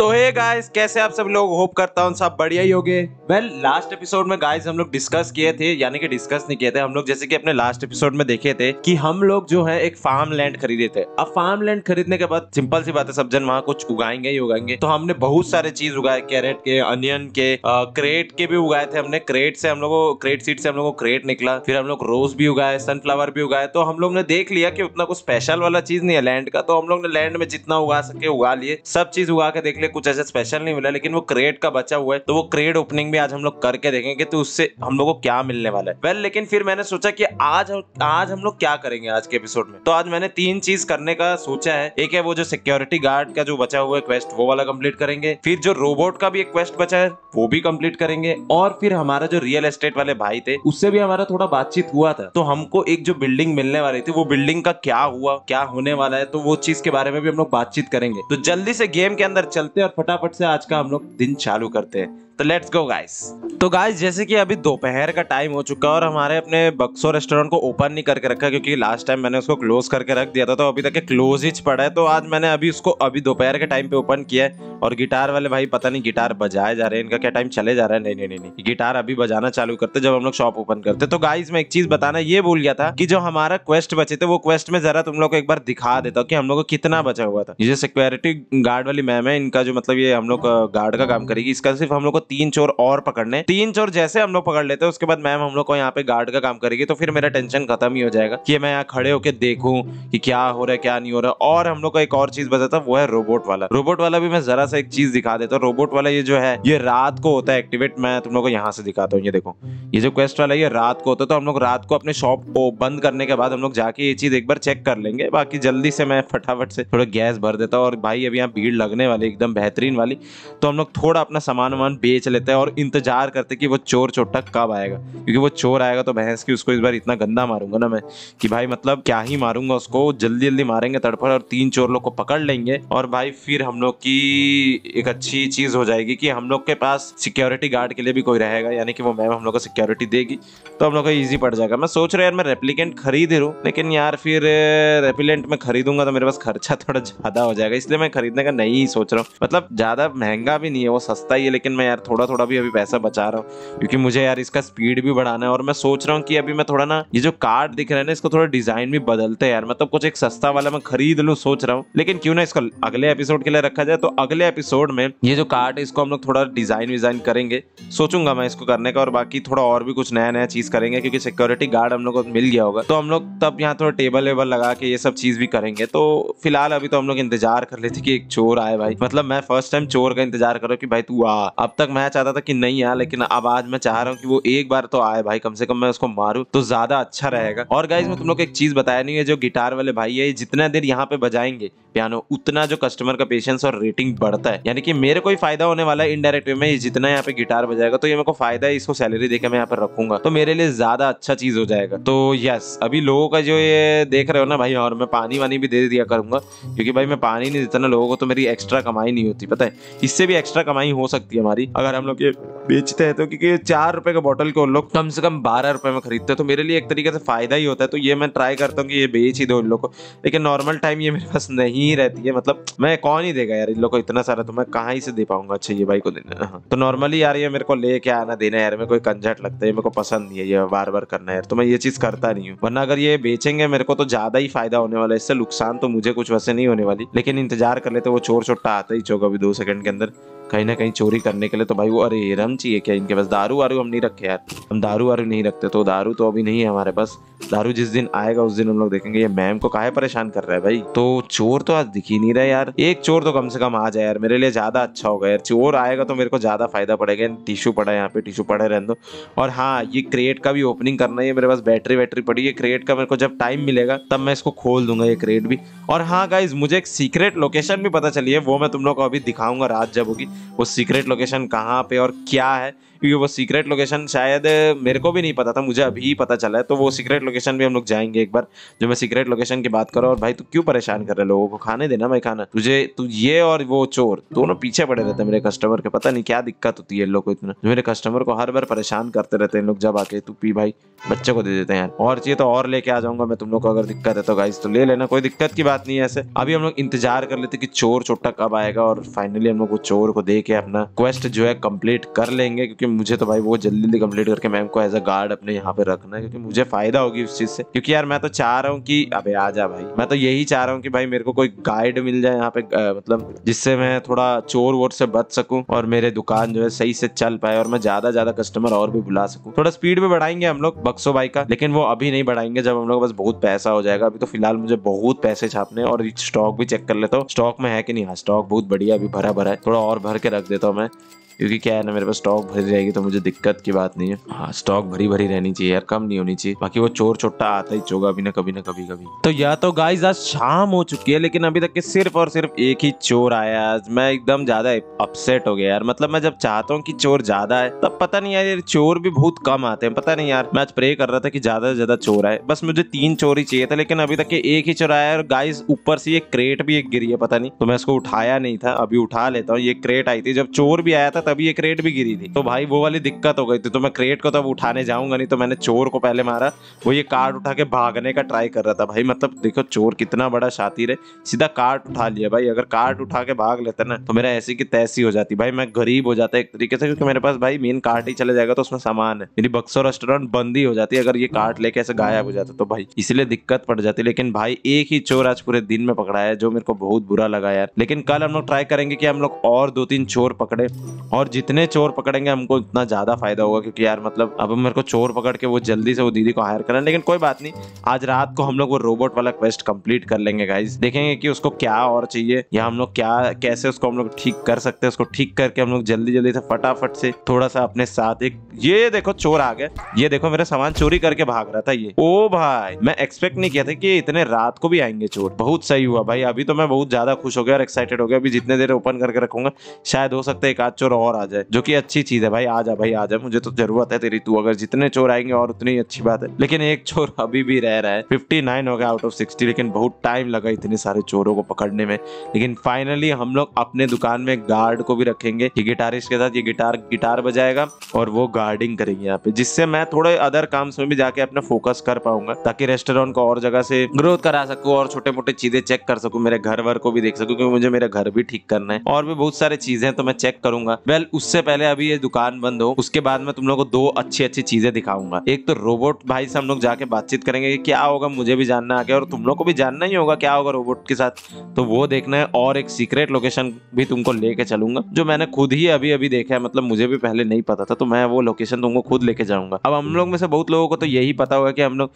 तो hey guys, कैसे आप सब लोग? होप करता हूँ सब बढ़िया ही होंगे। वेल, लास्ट एपिसोड में गाइस हम लोग डिस्कस किए थे, यानी कि डिस्कस नहीं किए थे हम लोग, जैसे कि अपने लास्ट एपिसोड में देखे थे कि हम लोग जो है एक फार्म लैंड खरीदे थे। अब फार्म लैंड खरीदने के बाद सिंपल सी बात है, सब जन वहाँ कुछ उगाएंगे ही उगाएंगे। तो हमने बहुत सारे चीज उगाए, कैरेट के, अनियन के, क्रेट के भी उगाए थे हमने। क्रेट से हम लोगों, क्रेट सीड से हम लोगों को क्रेट निकला। फिर हम लोग रोज भी उगाए, सनफ्लावर भी उगाए। तो हम लोग ने देख लिया कि उतना कुछ स्पेशल वाला चीज नहीं है लैंड का, तो हम लोग ने लैंड में जितना उगा सके उगा लिए। सब चीज उगा के देख लिया, कुछ ऐसा स्पेशल नहीं मिला। लेकिन वो क्रेट का बचा हुआ है, तो वो क्रेट ओपनिंग भी आज हम लोग करके देखेंगे तो उससे हम लोगों को क्या मिलने वाला है। वेल, लेकिन फिर मैंने सोचा कि आज हम लोग क्या करेंगे आज के एपिसोड में। तो आज मैंने तीन चीज करने का सोचा है। एक है वो जो सिक्योरिटी गार्ड का जो बचा हुआ है क्वेस्ट, वो वाला कंप्लीट करेंगे। फिर जो रोबोट का भी एक क्वेस्ट बचा है वो भी कंप्लीट करेंगे। और फिर हमारा जो रियल एस्टेट वाले भाई थे उससे भी हमारा थोड़ा बातचीत हुआ था, तो हमको एक जो बिल्डिंग मिलने वाली थी वो बिल्डिंग का क्या हुआ, क्या होने वाला है, तो वो चीज के बारे में भी हम लोग बातचीत करेंगे। तो जल्दी से गेम के अंदर चलते हैं और फटाफट से आज का हम लोग दिन चालू करते हैं। तो लेट्स गो गाइस। तो गाइस, जैसे कि अभी दोपहर का टाइम हो चुका है और हमारे अपने बक्सो रेस्टोरेंट को ओपन नहीं करके रखा, क्योंकि लास्ट टाइम मैंने उसको क्लोज करके रख दिया था, तो अभी तक क्लोज ही पड़ा है। तो आज मैंने अभी उसको अभी दोपहर के टाइम पे ओपन किया है। और गिटार वाले भाई पता नहीं गिटार बजाए जा रहे हैं, इनका क्या टाइम चले जा रहा है। नहीं नहीं नहीं, नहीं। गिटार अभी बजाना चालू करते जब हम लोग शॉप ओपन करते। तो गाइस, मैं एक चीज बताना ये भूल गया था कि जो हमारा क्वेस्ट बचे थे वो क्वेस्ट में जरा तुम लोग को एक बार दिखा देता हूँ कि हम लोग को कितना बचा हुआ था। ये सिक्योरिटी गार्ड वाली मैम है, इनका जो मतलब ये हम लोग गार्ड का काम करेगी। इसका सिर्फ हम लोग को 3 चोर और पकड़ने, 3 चोर जैसे हम लोग पकड़ लेते हैं उसके बाद मैम हम लोग को यहाँ पे गार्ड का काम करेगी। तो फिर मेरा टेंशन खत्म ही हो जाएगा कि मैं यहाँ खड़े होकर देखूं कि क्या हो रहा है क्या नहीं हो रहा। और हम लोग को एक और चीज बताता, वो है रोबोट वाला। रोबोट वाला भी मैं जरा सा एक चीज दिखा देता हूँ। रोबोट वाला ये जो है ये रात को होता है एक्टिवेट। मैं तुम लोग को यहाँ से दिखाता हूँ, ये देखो, ये जो क्वेस्ट वाला ये रात को होता है। तो हम लोग रात को अपने शॉप को बंद करने के बाद हम लोग जाके ये चीज एक बार चेक कर लेंगे। बाकी जल्दी से मैं फटाफट से थोड़ा गैस भर देता हूँ। और भाई अभी यहाँ भीड़ लगने वाली एकदम बेहतरीन वाली, तो हम लोग थोड़ा अपना सामान वामान बेच लेते हैं और इंतजार करते कि वो चोर चोट्टा कब आएगा। क्योंकि वो चोर आएगा तो भैंस की उसको इस बार इतना गंदा मारूंगा ना मैं कि भाई मतलब क्या ही मारूंगा उसको। जल्दी जल्दी मारेंगे तड़फड़ और 3 चोर लोग को पकड़ लेंगे। और भाई फिर हम लोग की एक अच्छी चीज हो जाएगी कि हम लोग के पास सिक्योरिटी गार्ड के लिए भी कोई रहेगा, यानी कि वो मैम हम लोग को सिक्योरिटी देगी, तो हम लोग को ईजी पड़ जाएगा। मैं सोच रहा यार मैं रेप्लिकेंट खरीद लूं, लेकिन यार फिर रेप्लिकेंट में खरीदूंगा तो मेरे पास खर्चा थोड़ा ज्यादा हो जाएगा, इसलिए मैं खरीदने का नहीं सोच रहा हूँ। मतलब ज्यादा महंगा भी नहीं है, वो सस्ता ही है, लेकिन मैं यार थोड़ा थोड़ा भी अभी पैसा बचा रहा हूँ क्योंकि मुझे यार इसका स्पीड भी बढ़ाना है। और मैं सोच रहा हूँ कि अभी मैं थोड़ा ना ये जो कार्ड दिख रहा है ना इसको थोड़ा डिजाइन भी बदलते हैं यार, मतलब कुछ एक सस्ता वाला मैं खरीद लूँ सोच रहा हूँ। लेकिन क्यों ना इसको अगले एपिसोड के लिए रखा जाए। तो अगले एपिसोड में ये जो कार्ड है इसको हम लोग थोड़ा डिजाइन विजाइन करेंगे, सोचूंगा मैं इसको करने का। और बाकी थोड़ा और भी कुछ नया नया चीज करेंगे, क्योंकि सिक्योरिटी गार्ड हम लोग को मिल गया होगा, तो हम लोग तब यहाँ थोड़ा टेबल वेबल लगा के ये सब चीज भी करेंगे। तो फिलहाल अभी तो हम लोग इंतजार कर लेते कि एक चोर आए। भाई मतलब मैं फर्स्ट टाइम चोर का इंतजार कर रहा हूँ कि भाई तू आ। अब तक मैं चाहता था कि नहीं आ, लेकिन अब आज मैं चाह रहा हूँ कि वो एक बार तो आए भाई, कम से कम मैं उसको मारू तो ज्यादा अच्छा रहेगा। और गाइस, मैं तुम लोग एक चीज बताया नहीं है, जो गिटार वाले भाई है जितना देर यहाँ पे बजाएंगे पियानो उतना जो कस्टमर का पेशेंस और रेटिंग बढ़ता है, यानी कि मेरे को ही फायदा होने वाला है इनडायरेक्ट वे में। ये जितना यहाँ पे गिटार बजाएगा तो ये मेरे को फायदा है, इसको सैलरी देकर मैं यहाँ पर रखूंगा तो मेरे लिए ज्यादा अच्छा चीज हो जाएगा। तो यस, अभी लोगों का जो ये देख रहे हो ना भाई, और मैं पानी वानी भी दे दिया करूंगा क्योंकि भाई मैं पानी नहीं देता ना लोगों को तो मेरी एक्स्ट्रा कमाई नहीं होती, पता है। इससे भी एक्स्ट्रा कमाई हो सकती है हमारी अगर हम लोग ये बेचते हैं तो, क्योंकि 4 रुपए का बॉटल को लोग कम से कम 12 रुपए में खरीदते हैं, तो मेरे लिए एक तरीके से फायदा ही होता है। तो ये मैं ट्राई करता हूँ कि ये बेच ही दो इन लोग को, लेकिन नॉर्मल टाइम ये मेरे पास नहीं रहती है, मतलब मैं कौन ही देगा यार इन लोग को इतना सारा, तो मैं कहाँ ही से दे पाऊंगा। अच्छा ये भाई को देना, तो नॉर्मली यार ये मेरे को लेके आना देना यार मेरे को कंजट लगता है, मेरे को पसंद नहीं है ये बार बार करना यार, तो मैं ये चीज करता नहीं हूँ। वरना अगर ये बेचेंगे मेरे को तो ज्यादा ही फायदा होने वाला है, इससे नुकसान तो मुझे कुछ वैसे नहीं होने वाली। लेकिन इंतजार कर लेते, वो चोर चोट्टा आता ही चौक अभी 2 सेकंड के अंदर कहीं ना कहीं चोरी करने के लिए। तो भाई वो, अरे रम चाहिए क्या इनके पास? दारू वारू हम नहीं रखे यार, हम दारू वारू नहीं रखते, तो दारू तो अभी नहीं है हमारे पास। दारू जिस दिन आएगा उस दिन हम लोग देखेंगे। ये मैम को काहे परेशान कर रहा है भाई? तो चोर तो आज दिख ही नहीं रहा यार, एक चोर तो कम से कम आ जाए यार, मेरे लिए ज्यादा अच्छा होगा यार। चोर आएगा तो मेरे को ज्यादा फायदा पड़ेगा। टिश्यू पड़ा है यहाँ पे, टिश्यू पड़े रहने दो। और हाँ, ये क्रेट का भी ओपनिंग करना है, मेरे पास बैटरी वैटरी पड़ी है क्रेट का, मेरे को जब टाइम मिलेगा तब मैं इसको खोल दूंगा ये क्रेट भी। और हाँ गाइज, मुझे एक सीक्रेट लोकेशन भी पता चली है, वो मैं तुम लोग को अभी दिखाऊंगा रात जब होगी, वो सीक्रेट लोकेशन कहाँ पे और क्या है, क्योंकि वो सीक्रेट लोकेशन शायद मेरे को भी नहीं पता था, मुझे अभी पता चला है। तो वो सीक्रेट लोकेशन भी हम लोग जाएंगे एक बार, जो मैं सीक्रेट लोकेशन की बात कर रहा हूँ। और भाई तू क्यों परेशान कर रहे लोगों को, खाने देना भाई खाना। तू ये और वो चोर दोनों पीछे पड़े रहते मेरे कस्टमर के, पता नहीं क्या दिक्कत होती है इन लोग को इतना, मेरे कस्टमर को हर बार परेशान करते रहते हैं लोग। जब आके तू पी भाई, बच्चे को दे देते हैं यार, और चाहिए तो और लेके आ जाऊंगा मैं तुम लोग को, अगर दिक्कत है तो गाइस तो ले लेना, कोई दिक्कत की बात नहीं है। ऐसे अभी हम लोग इंतजार कर लेते कि चोर छोटा कब आएगा, और फाइनली हम लोग चोर को दे के अपना क्वेस्ट जो है कंप्लीट कर लेंगे, क्योंकि मुझे तो भाई वो जल्दी कंप्लीट करके मैम को एज अ गार्ड अपने यहाँ पे रखना है, क्योंकि मुझे फायदा होगी उस चीज से। क्योंकि यार मैं तो चाह रहा हूँ कि अबे आजा भाई, मैं तो यही चाह रहा हूँ कि भाई मेरे को कोई गाइड मिल जाए यहाँ पे, मतलब जिससे मैं थोड़ा चोर वोर से बच सकूं और मेरे दुकान जो है सही से चल पाए, और मैं ज्यादा कस्टमर और भी बुला सकूं। थोड़ा स्पीड भी बढ़ाएंगे हम लोग बक्सो भाई का, लेकिन वो अभी नहीं बढ़ाएंगे जब हम लोग पास बहुत पैसा हो जाएगा। अभी तो फिलहाल मुझे बहुत पैसे छापने, और स्टॉक भी चेक कर लेता हूँ स्टॉक में है कि नहीं। हाँ स्टॉक बहुत बढ़िया अभी भरा भरा है, थोड़ा और भर के रख देता हूँ मैं, क्योंकि क्या है ना मेरे पास स्टॉक भरी रहेगी तो मुझे दिक्कत की बात नहीं है। हाँ स्टॉक भरी रहनी चाहिए यार, कम नहीं होनी चाहिए, बाकी वो चोर छोटा आता ही होगा अभी ना कभी। तो या तो गाइस आज शाम हो चुकी है, लेकिन अभी तक के सिर्फ और सिर्फ एक ही चोर आया। आज मैं एकदम ज्यादा अपसेट हो गया यार, मतलब मैं जब चाहता हूँ कि चोर ज्यादा है तब पता नहीं यार चोर भी बहुत कम आते हैं, पता नहीं यार। मैं आज प्रे कर रहा था कि ज्यादा से ज्यादा चोर आए, बस मुझे 3 चोर ही चाहिए था, लेकिन अभी तक के एक ही चोर आया। और गाइस ऊपर से ये क्रेट भी एक गिरी है, पता नहीं तो मैं इसको उठाया नहीं था, अभी उठा लेता हूँ। ये क्रेट आई थी जब चोर भी आया था, अभी ये क्रेट भी गिरी थी, तो भाई वो वाली दिक्कत हो गई थी, तो मैं क्रेट को तब उठाने जाऊंगा नहीं, तो मैंने चोर को पहले मारा। वो ये कार्ड उठा के भागने का ट्राई कर रहा था भाई, मतलब देखो चोर कितना बड़ा शातिर है, सीधा कार्ड उठा लिया भाई। अगर कार्ड उठा के भाग लेता ना तो मेरा ऐसी की तैसी हो जाती भाई, मैं गरीब हो जाता एक तरीके से, क्योंकि मेरे पास भाई मेन कार्ड ही चले जाएगा, तो उसमें सामान है, मेरी बक्सो रेस्टोरेंट बंद ही हो जाती अगर ये कार्ड लेके ऐसे गायब हो जाता तो भाई, इसलिए दिक्कत पड़ जाती। लेकिन भाई एक ही चोर आज पूरे दिन में पकड़ा है, जो मेरे को बहुत बुरा लगा यार। लेकिन कल हम लोग ट्राई करेंगे कि हम लोग और 2-3 चोर पकड़े, और जितने चोर पकड़ेंगे हमको उतना ज्यादा फायदा होगा, क्योंकि यार मतलब अब मेरे को चोर पकड़ के वो जल्दी से वो दीदी को हायर करना। लेकिन कोई बात नहीं, आज रात को हम लोग वो रोबोट वाला क्वेस्ट कंप्लीट कर लेंगे गाइस, देखेंगे कि उसको क्या और चाहिए, या हम लोग क्या कैसे उसको हम लोग ठीक कर सकते हैं। उसको ठीक करके हम लोग जल्दी से फटाफट से थोड़ा सा अपने साथ एक, ये देखो चोर आ गया, ये देखो मेरा सामान चोरी करके भाग रहा था ये। ओ भाई मैं एक्सपेक्ट नहीं किया था कि इतने रात को भी आएंगे चोर, बहुत सही हुआ भाई। अभी तो मैं बहुत ज्यादा खुश हो गया और एक्साइटेड हो गया, अभी जितने देर ओपन करके रखूंगा शायद हो सकता है एक आध चोर और आ जाए, जो कि अच्छी चीज है भाई। आजा भाई आजा, मुझे तो जरूरत है तेरी, तू अगर जितने चोर आएंगे और उतनी अच्छी बात है। लेकिन एक चोर अभी भी रह रहा है, 59 हो गया आउट ऑफ 60, लेकिन बहुत टाइम लगा इतने सारे चोरों को पकड़ने में। लेकिन फाइनली हम लोग अपने दुकान में गार्ड को भी रखेंगे, ये गिटारिस्ट के साथ, ये गिटार बजाएगा और वो गार्डिंग करेंगे यहाँ पे, जिससे मैं थोड़े अदर काम में भी जाके अपना फोकस कर पाऊंगा, ताकि रेस्टोरेंट को और जगह से ग्रोथ करा सकूं, और छोटे मोटे चीजें चेक कर सकूं, मेरे घर वर को भी देख सकूं, क्योंकि मुझे मेरा घर भी ठीक करना है, और भी बहुत सारी चीजें हैं तो मैं चेक करूंगा। वेल उससे पहले अभी ये दुकान बंद हो, उसके बाद मैं तुम लोगों को 2 अच्छी चीजें दिखाऊंगा। एक तो रोबोट भाई से हम लोग जाके बातचीत करेंगे कि क्या होगा, मुझे भी जानना आगे, और तुम लोग को भी जानना ही होगा क्या होगा रोबोट के साथ, तो वो देखना है। और एक सीक्रेट लोकेशन भी तुमको लेके चलूंगा, जो मैंने खुद ही अभी देखा है, मतलब मुझे भी पहले नहीं पता था, तो मैं वो लोकेशन तुमको खुद लेके जाऊंगा। अब हम लोग में से बहुत लोगों को तो यही पता होगा कि हम लोग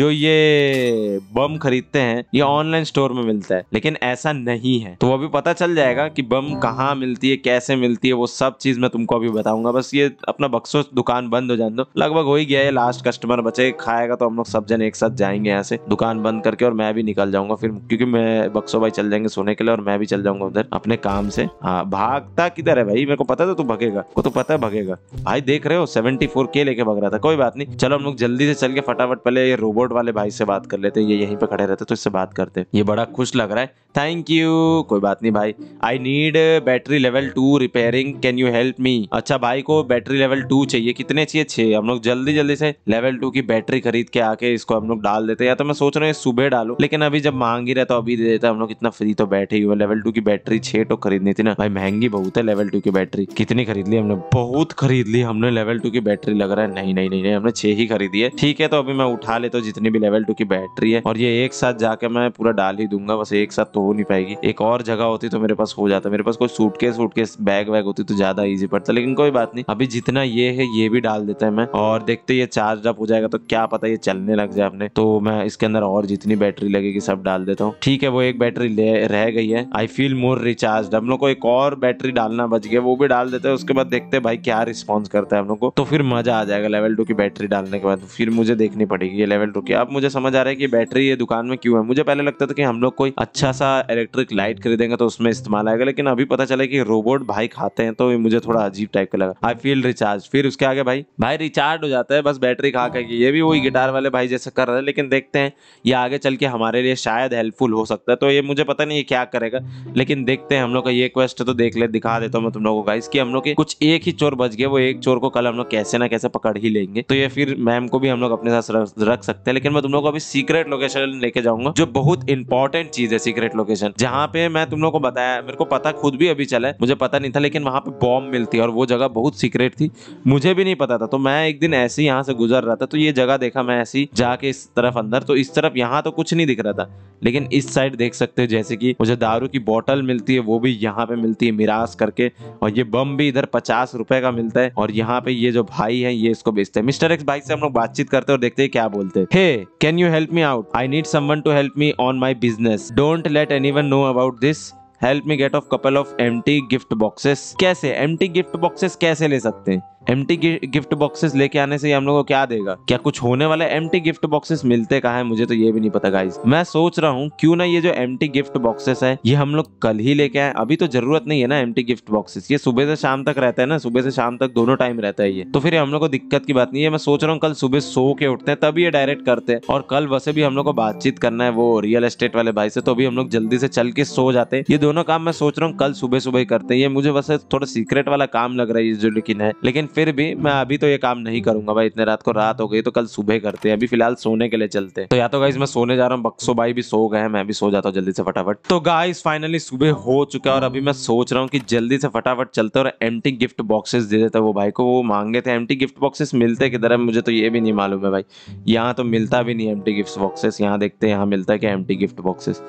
जो ये बम खरीदते हैं ये ऑनलाइन स्टोर में मिलता है, लेकिन ऐसा नहीं है, तो अभी पता चल जाएगा कि बम कहाँ मिलती है, कैसे मिलती है, वो सब चीज मैं तुमको अभी बताऊंगा। बस ये अपना बक्सो दुकान बंद हो जाने दो, लगभग हो ही गया है, लास्ट कस्टमर बचे, खाएगा तो हम लोग सब जन एक साथ जाएंगे यहाँ से दुकान बंद करके, और मैं भी निकल जाऊंगा फिर, क्योंकि मैं बक्सो भाई चल जाएंगे सोने के लिए, और मैं भी चल जाऊंगा उधर अपने काम से। हाँ भागता किधर है भाई, मेरे को पता था तू भगेगा, को तो पता है भगेगा भाई, देख रहे हो 74K लेके भग रहा था। कोई बात नहीं, चलो हम लोग जल्दी से चल के फटाफट पहले ये रोबोट वाले भाई से बात कर लेते हैं, ये यहीं पे खड़े रहते तो इससे बात करते हैं, ये बड़ा खुश लग रहा है। थैंक यू, कोई बात नहीं भाई। I need battery level 2 repairing, can you help me. अच्छा भाई को बैटरी लेवल 2 चाहिए, कितने चाहिए? 6। हम लोग जल्दी से लेवल 2 की बैटरी खरीद के आके इसको हम लोग डाल देते हैं, या तो मैं सोच रहा हूँ सुबह डालू, लेकिन अभी जब मांग ही रहा तो अभी दे देता हम लोग, इतना फ्री तो बैठे ही हुआ। लेवल 2 की बैटरी 6 तो खरीदनी थी ना भाई, महंगी बहुत है लेवल 2 की बैटरी। कितनी खरीद ली हमने? बहुत खरीद ली हमने लेवल 2 की बैटरी, लग रहा है नहीं, हमने 6 ही खरीदी है। ठीक है, तो अभी मैं उठा लेता हूँ जितनी भी लेवल 2 की बैटरी है, और ये एक साथ जाके मैं पूरा डाल ही दूंगा, बस एक साथ तो हो नहीं पाएगी, एक और जगह होती तो मेरे पास हो जाता। मेरे पास कोई सूटकेस बैग होती तो ज्यादा इजी पड़ता, लेकिन कोई बात नहीं, अभी जितना ये है ये भी डाल देता है मैं, और देखते ये चार्ज अप हो जाएगा तो क्या पता ये चलने लग जाए अपने, तो मैं इसके अंदर और जितनी बैटरी लगेगी सब डाल देता हूँ। ठीक है, वो एक बैटरी रह गई है। आई फील मोर रिचार्ज, हम लोग को एक और बैटरी डालना बच गया, वो भी डाल देते हैं, उसके बाद देखते हैं भाई क्या रिस्पॉन्स करता है हम लोग को, तो फिर मजा आ जाएगा। लेवल 2 की बैटरी डालने के बाद फिर मुझे देखनी पड़ेगी ये लेवल 2 की। अब मुझे समझ आ रहा है कि बैटरी ये दुकान में क्यों है, मुझे पहले लगता था कि हम लोग कोई अच्छा सा इलेक्ट्रिक लाइट खरीदेंगे तो उसमें इस्तेमाल आएगा, लेकिन अभी पता चला कि रोबोट भाई खाते हैं, करता हूँ, मुझे थोड़ा अजीब टाइप का लगा। आई फील रिचार्ज, फिर उसके आगे भाई रिचार्ज हो जाता है बस बैटरी खा के। ये भी वही गिटार वाले भाई जैसे कर रहे हैं, लेकिन देखते हैं ये आगे चल के हमारे लिए शायद हेल्पफुल हो सकता है। तो ये मुझे पता नहीं ये क्या करेगा, लेकिन देखते हैं। हम लोग का ये क्वेस्ट तो देख ले, दिखा देता हूँ मैं तुम लोगों को गाइस कि हम लोग के कुछ एक ही चोर बच गए, वो एक चोर को कल हम लोग कैसे ना कैसे पकड़ ही लेंगे। तो ये फिर मैम को भी हम लोग अपने साथ रख सकते हैं, लेकिन मैं तुम लोग को अभी सीक्रेट लोकेशन लेके जाऊंगा जो बहुत इंपॉर्टेंट चीज है। सीक्रेट लोकेशन जहाँ पे मैं तुम लोग को बताया, मेरे को पता खुद भी अभी चला है, मुझे पता नहीं था, लेकिन वहाँ पे बॉम्ब मिलती है और वो जगह बहुत सीक्रेट थी, मुझे भी नहीं पता था। तो मैं एक दिन ऐसे ही यहाँ से गुजर रहा था तो ये जगह देखा मैं ऐसी जाके इस तरफ अंदर, तो इस तरफ यहाँ तो कुछ नहीं दिख रहा था, लेकिन इस साइड देख सकते हो जैसे कि मुझे दारू की बोतल मिलती है, वो भी यहाँ पे मिलती है मिराज करके, और ये बम भी इधर 50 रुपए का मिलता है। और यहाँ पे ये जो भाई है ये इसको बेचते हैं। मिस्टर एक्स भाई से हम लोग बातचीत करते हैं और देखते हैं क्या बोलते हैं। Hey can you help me out, I need someone to help me on my business, don't let anyone know about this, help me get of couple of empty gift boxes. कैसे एम्प्टी गिफ्ट बॉक्सेस कैसे ले सकते हैं? Empty gift boxes लेके आने से हम लोगों को क्या देगा? क्या कुछ होने वाला है? एम्प्टी गिफ्ट बॉक्सेस मिलते कहाँ है मुझे तो ये भी नहीं पता गाइस। मैं सोच रहा हूँ क्यों ना ये जो एम्प्टी गिफ्ट बॉक्सेस है ये हम लोग कल ही लेके आए, अभी तो जरूरत नहीं है ना एम्प्टी गिफ्ट बॉक्सेस, ये सुबह से शाम तक रहता है ना, सुबह से शाम तक दोनों टाइम रहता है ये, तो फिर हम लोग को दिक्कत की बात नहीं है। मैं सोच रहा हूँ कल सुबह सो के उठते हैं तभी ये डायरेक्ट करते हैं, और कल वैसे भी हम लोग को बातचीत करना है वो रियल एस्टेट वाले भाई से, तो अभी हम लोग जल्दी से चल के सो जाते हैं। ये दोनों काम मैं सोच रहा हूँ कल सुबह सुबह करते हैं। ये मुझे वैसे थोड़ा सीक्रेट वाला काम लग रहा है जो लेकिन है, लेकिन फिर भी मैं अभी तो ये काम नहीं करूंगा भाई, इतने रात को, रात हो गई तो कल सुबह करते हैं, अभी फिलहाल सोने के लिए चलते हैं। तो या तो गाइस मैं सोने जा रहा हूँ, बक्सो भाई भी सो गए हैं, मैं भी सो जाता हूँ जल्दी से फटाफट। तो गाइस फाइनली सुबह हो चुका है और अभी मैं सोच रहा हूँ कि जल्दी से फटाफट चलते और एम्प्टी गिफ्ट बॉक्सेस दे देता है वो भाई को, वो मांगे थे। एम्प्टी गिफ्ट बॉक्सेस मिलते किधर है मुझे तो ये भी नहीं मालूम है भाई, यहाँ तो मिलता भी नहीं एम्प्टी गिफ्ट बॉक्सेस। यहाँ देखते हैं यहाँ मिलता है क्या एम्प्टी गिफ्ट बॉक्सेस,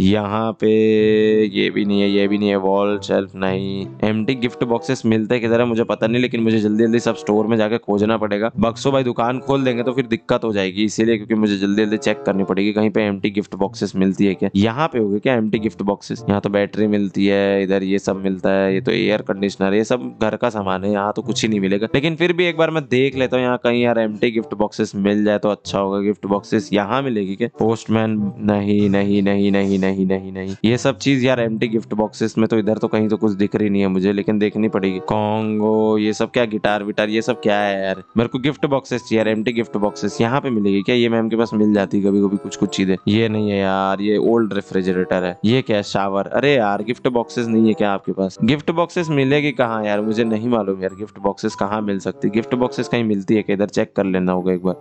यहाँ पे ये भी नहीं है, ये भी नहीं है, वॉल शेल्फ नहीं। एम्प्टी गिफ्ट बॉक्सेस मिलते किधर है मुझे पता नहीं, लेकिन मुझे जल्दी जल्दी सब स्टोर में जाके खोजना पड़ेगा। बक्सो भाई दुकान खोल देंगे तो फिर दिक्कत हो जाएगी, इसीलिए क्योंकि मुझे जल्दी जल्दी चेक करनी पड़ेगी कहीं पे एम्प्टी गिफ्ट बॉक्सेस मिलती है क्या। यहाँ पे होगी क्या एम्प्टी गिफ्ट बॉक्सेस? यहाँ तो बैटरी मिलती है, इधर ये सब मिलता है, ये तो एयर कंडीशनर, ये सब घर का सामान है, यहाँ तो कुछ ही नहीं मिलेगा। लेकिन फिर भी एक बार मैं देख लेता हूँ यहाँ कहीं यार एम्प्टी गिफ्ट बॉक्सेस मिल जाए तो अच्छा होगा। गिफ्ट बॉक्सेस यहाँ मिलेगी क्या? पोस्टमैन नहीं नहीं नहीं नहीं नहीं नहीं नहीं, ये सब चीज यार एम्प्टी गिफ्ट बॉक्सेस में तो इधर तो कहीं तो कुछ दिख रही नहीं है मुझे, लेकिन देखनी पड़ेगी। कॉन्गो ये सब क्या, गिटार विटार ये सब क्या है यार? मेरे को गिफ्ट बॉक्सेस चाहिए यार, एम्प्टी गिफ्ट बॉक्सेस यहाँ पे मिलेगी क्या? ये मैम के पास मिल जाती है कभी कभी कुछ कुछ चीजें। ये नहीं है यार, ये ओल्ड रेफ्रिजरेटर है। ये क्या शावर? अरे यार गिफ्ट बॉक्सेस नहीं है क्या आपके पास? गिफ्ट बॉक्सेस मिलेगी कहाँ यार, मुझे नहीं मालूम यार गिफ्ट बॉक्सेस कहाँ मिल सकती। गिफ्ट बॉक्सेस कहीं मिलती है क्या? इधर चेक कर लेना होगा एक बार।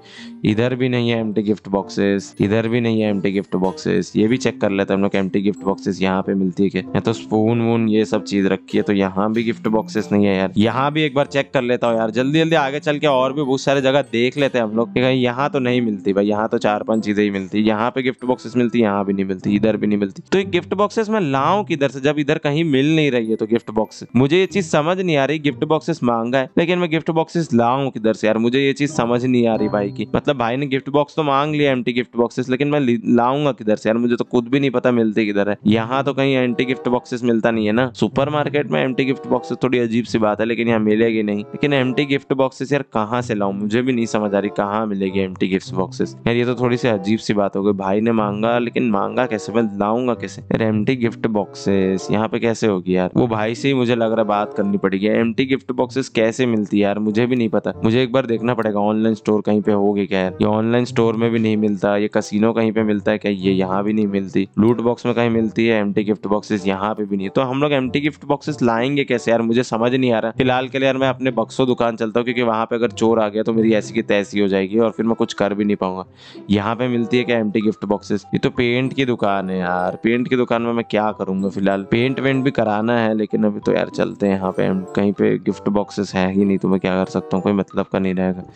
इधर भी नहीं है एम्प्टी गिफ्ट बॉक्सेस, इधर भी नहीं है एम्प्टी गिफ्ट बॉक्सेस, ये भी चेक कर लेते हैं हम लोग एम्प्टी गिफ्ट बॉक्सेस यहाँ पे मिलती है क्या? या तो स्पून वून ये सब चीज रखी है, तो यहाँ भी गिफ्ट बॉक्सेस नहीं है यार। यहाँ भी एक बार चेक कर लेता हूँ यार जल्दी जल्दी, आगे चल के और भी बहुत सारे जगह देख लेते हैं हम लोग। यहाँ तो नहीं मिलती भाई, यहाँ तो 4-5 चीजें ही मिलती है। यहाँ पे गिफ्ट बॉक्सेस मिलती है, यहाँ भी नहीं मिलती, इधर भी नहीं मिलती। तो एक गिफ्ट बॉक्सेस मैं लाऊं किधर से जब इधर कहीं मिल नहीं रही है? तो गिफ्ट बॉक्स मुझे ये चीज समझ नहीं आ रही, गिफ्ट बॉक्सेस मांगा है लेकिन मैं गिफ्ट बॉक्सेस लाऊं किधर से यार, मुझे ये चीज समझ नहीं आ रही भाई की। मतलब भाई ने गिफ्ट बॉक्स तो मांग लिया एम्प्टी गिफ्ट बॉक्सेस, लेकिन मैं लाऊंगा किधर से यार, मुझे तो खुद भी नहीं पता मिलते किधर है। यहाँ तो कहीं एम्प्टी गिफ्ट बॉक्सेस मिलता नहीं है ना, सुपरमार्केट में एम्प्टी गिफ्ट बॉक्सेस थोड़ी अजीब सी बात है, लेकिन यहाँ मिलेगी नहीं। लेकिन एम्प्टी गिफ्ट बॉक्सेस यार कहाँ से लाऊं, मुझे भी नहीं समझ आ रही कहाँ मिलेगी एम्प्टी गिफ्ट बॉक्सेस यार। ये तो थोड़ी सी अजीब सी बात हो गई, भाई ने मांगा लेकिन मांगा कैसे, मैं लाऊंगा कैसे यार एम्प्टी गिफ्ट बॉक्सेस? यहाँ पे कैसे होगी यार? वो भाई से ही मुझे लग रहा है बात करनी पड़ेगी, एम्प्टी गिफ्ट बॉक्सेस कैसे मिलती है यार मुझे भी नहीं पता। मुझे एक बार देखना पड़ेगा ऑनलाइन स्टोर कहीं पे होगी क्या यार। ये ऑनलाइन स्टोर में भी नहीं मिलता, ये कसिनो कहीं पे मिलता है क्या? ये यहाँ भी नहीं मिलती, लूट बॉक्स में कहीं मिलती है, एम्प्टी गिफ्ट बॉक्सेस यहाँ पे भी नहीं। तो हम लोग एम्प्टी गिफ्ट बॉक्सेस लाएंगे कैसे यार, मुझे समझ नहीं आ रहा। फिलहाल के लिए यार मैं अपने बक्सो दुकान चलता हूँ, क्योंकि वहाँ पे अगर चोर आ गया तो मेरी ऐसी की तैसी हो जाएगी और फिर मैं कुछ कर भी नहीं पाऊंगा। यहाँ पे मिलती है क्या एम्प्टी गिफ्ट बॉक्सेस? ये तो पेंट की दुकान है यार, पेंट की दुकान में मैं क्या करूंगा फिलहाल, पेंट वेंट भी कराना है। लेकिन अभी तो यार चलते हैं, यहाँ पे कहीं पे गिफ्ट बॉक्सेस है ही नहीं तो मैं क्या कर सकता हूँ, कोई मतलब का नहीं रहेगा।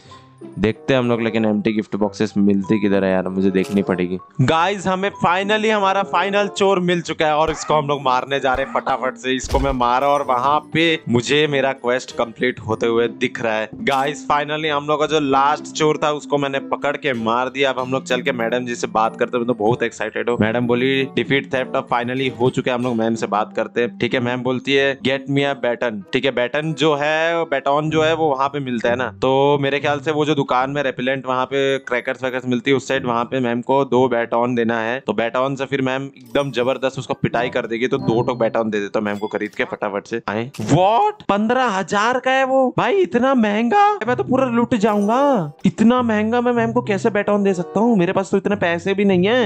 देखते हैं हम लोग लेकिन एम्प्टी गिफ्ट बॉक्सेस मिलते किधर है यार, मुझे देखनी पड़ेगी। गाइस हमें फाइनली हमारा फाइनल चोर मिल चुका है और इसको हम लोग मारने जा रहे हैं फटाफट से। इसको मैं मारा और वहां पे मुझे मेरा क्वेस्ट कंप्लीट होते हुए दिख रहा है। गाइस फाइनली हम लोग का जो लास्ट चोर था उसको मैंने पकड़ के मार दिया। अब हम लोग चल के मैडम जी से बात करते हैं, मैं तो बहुत एक्साइटेड हूँ। मैडम बोली डिफीट थेफ्ट अब फाइनली हो चुका है। हम लोग मैम से बात करते हैं, ठीक है। मैम बोलती है गेट मी अ बैटन, ठीक है। बैटन जो है वो वहाँ पे मिलता है ना, तो मेरे ख्याल से वो जो दुकान में रेपिलेंट वहाँ पे क्रैकर्स वैकर्स मिलती है उस साइड, वहाँ पे मैम को 2 बैटॉन देना है। तो बैटॉन से फिर मैम एकदम जबरदस्त उसको पिटाई कर देगी, तो 2 टोक बैटॉन दे देता हूँ मैम को खरीद के फटाफट से। आए वॉट 15,000 का है वो भाई, इतना महंगा, मैं तो पूरा लुट जाऊंगा। इतना महंगा मैं मैम को कैसे बैटॉन दे सकता हूँ, मेरे पास तो इतने पैसे भी नहीं है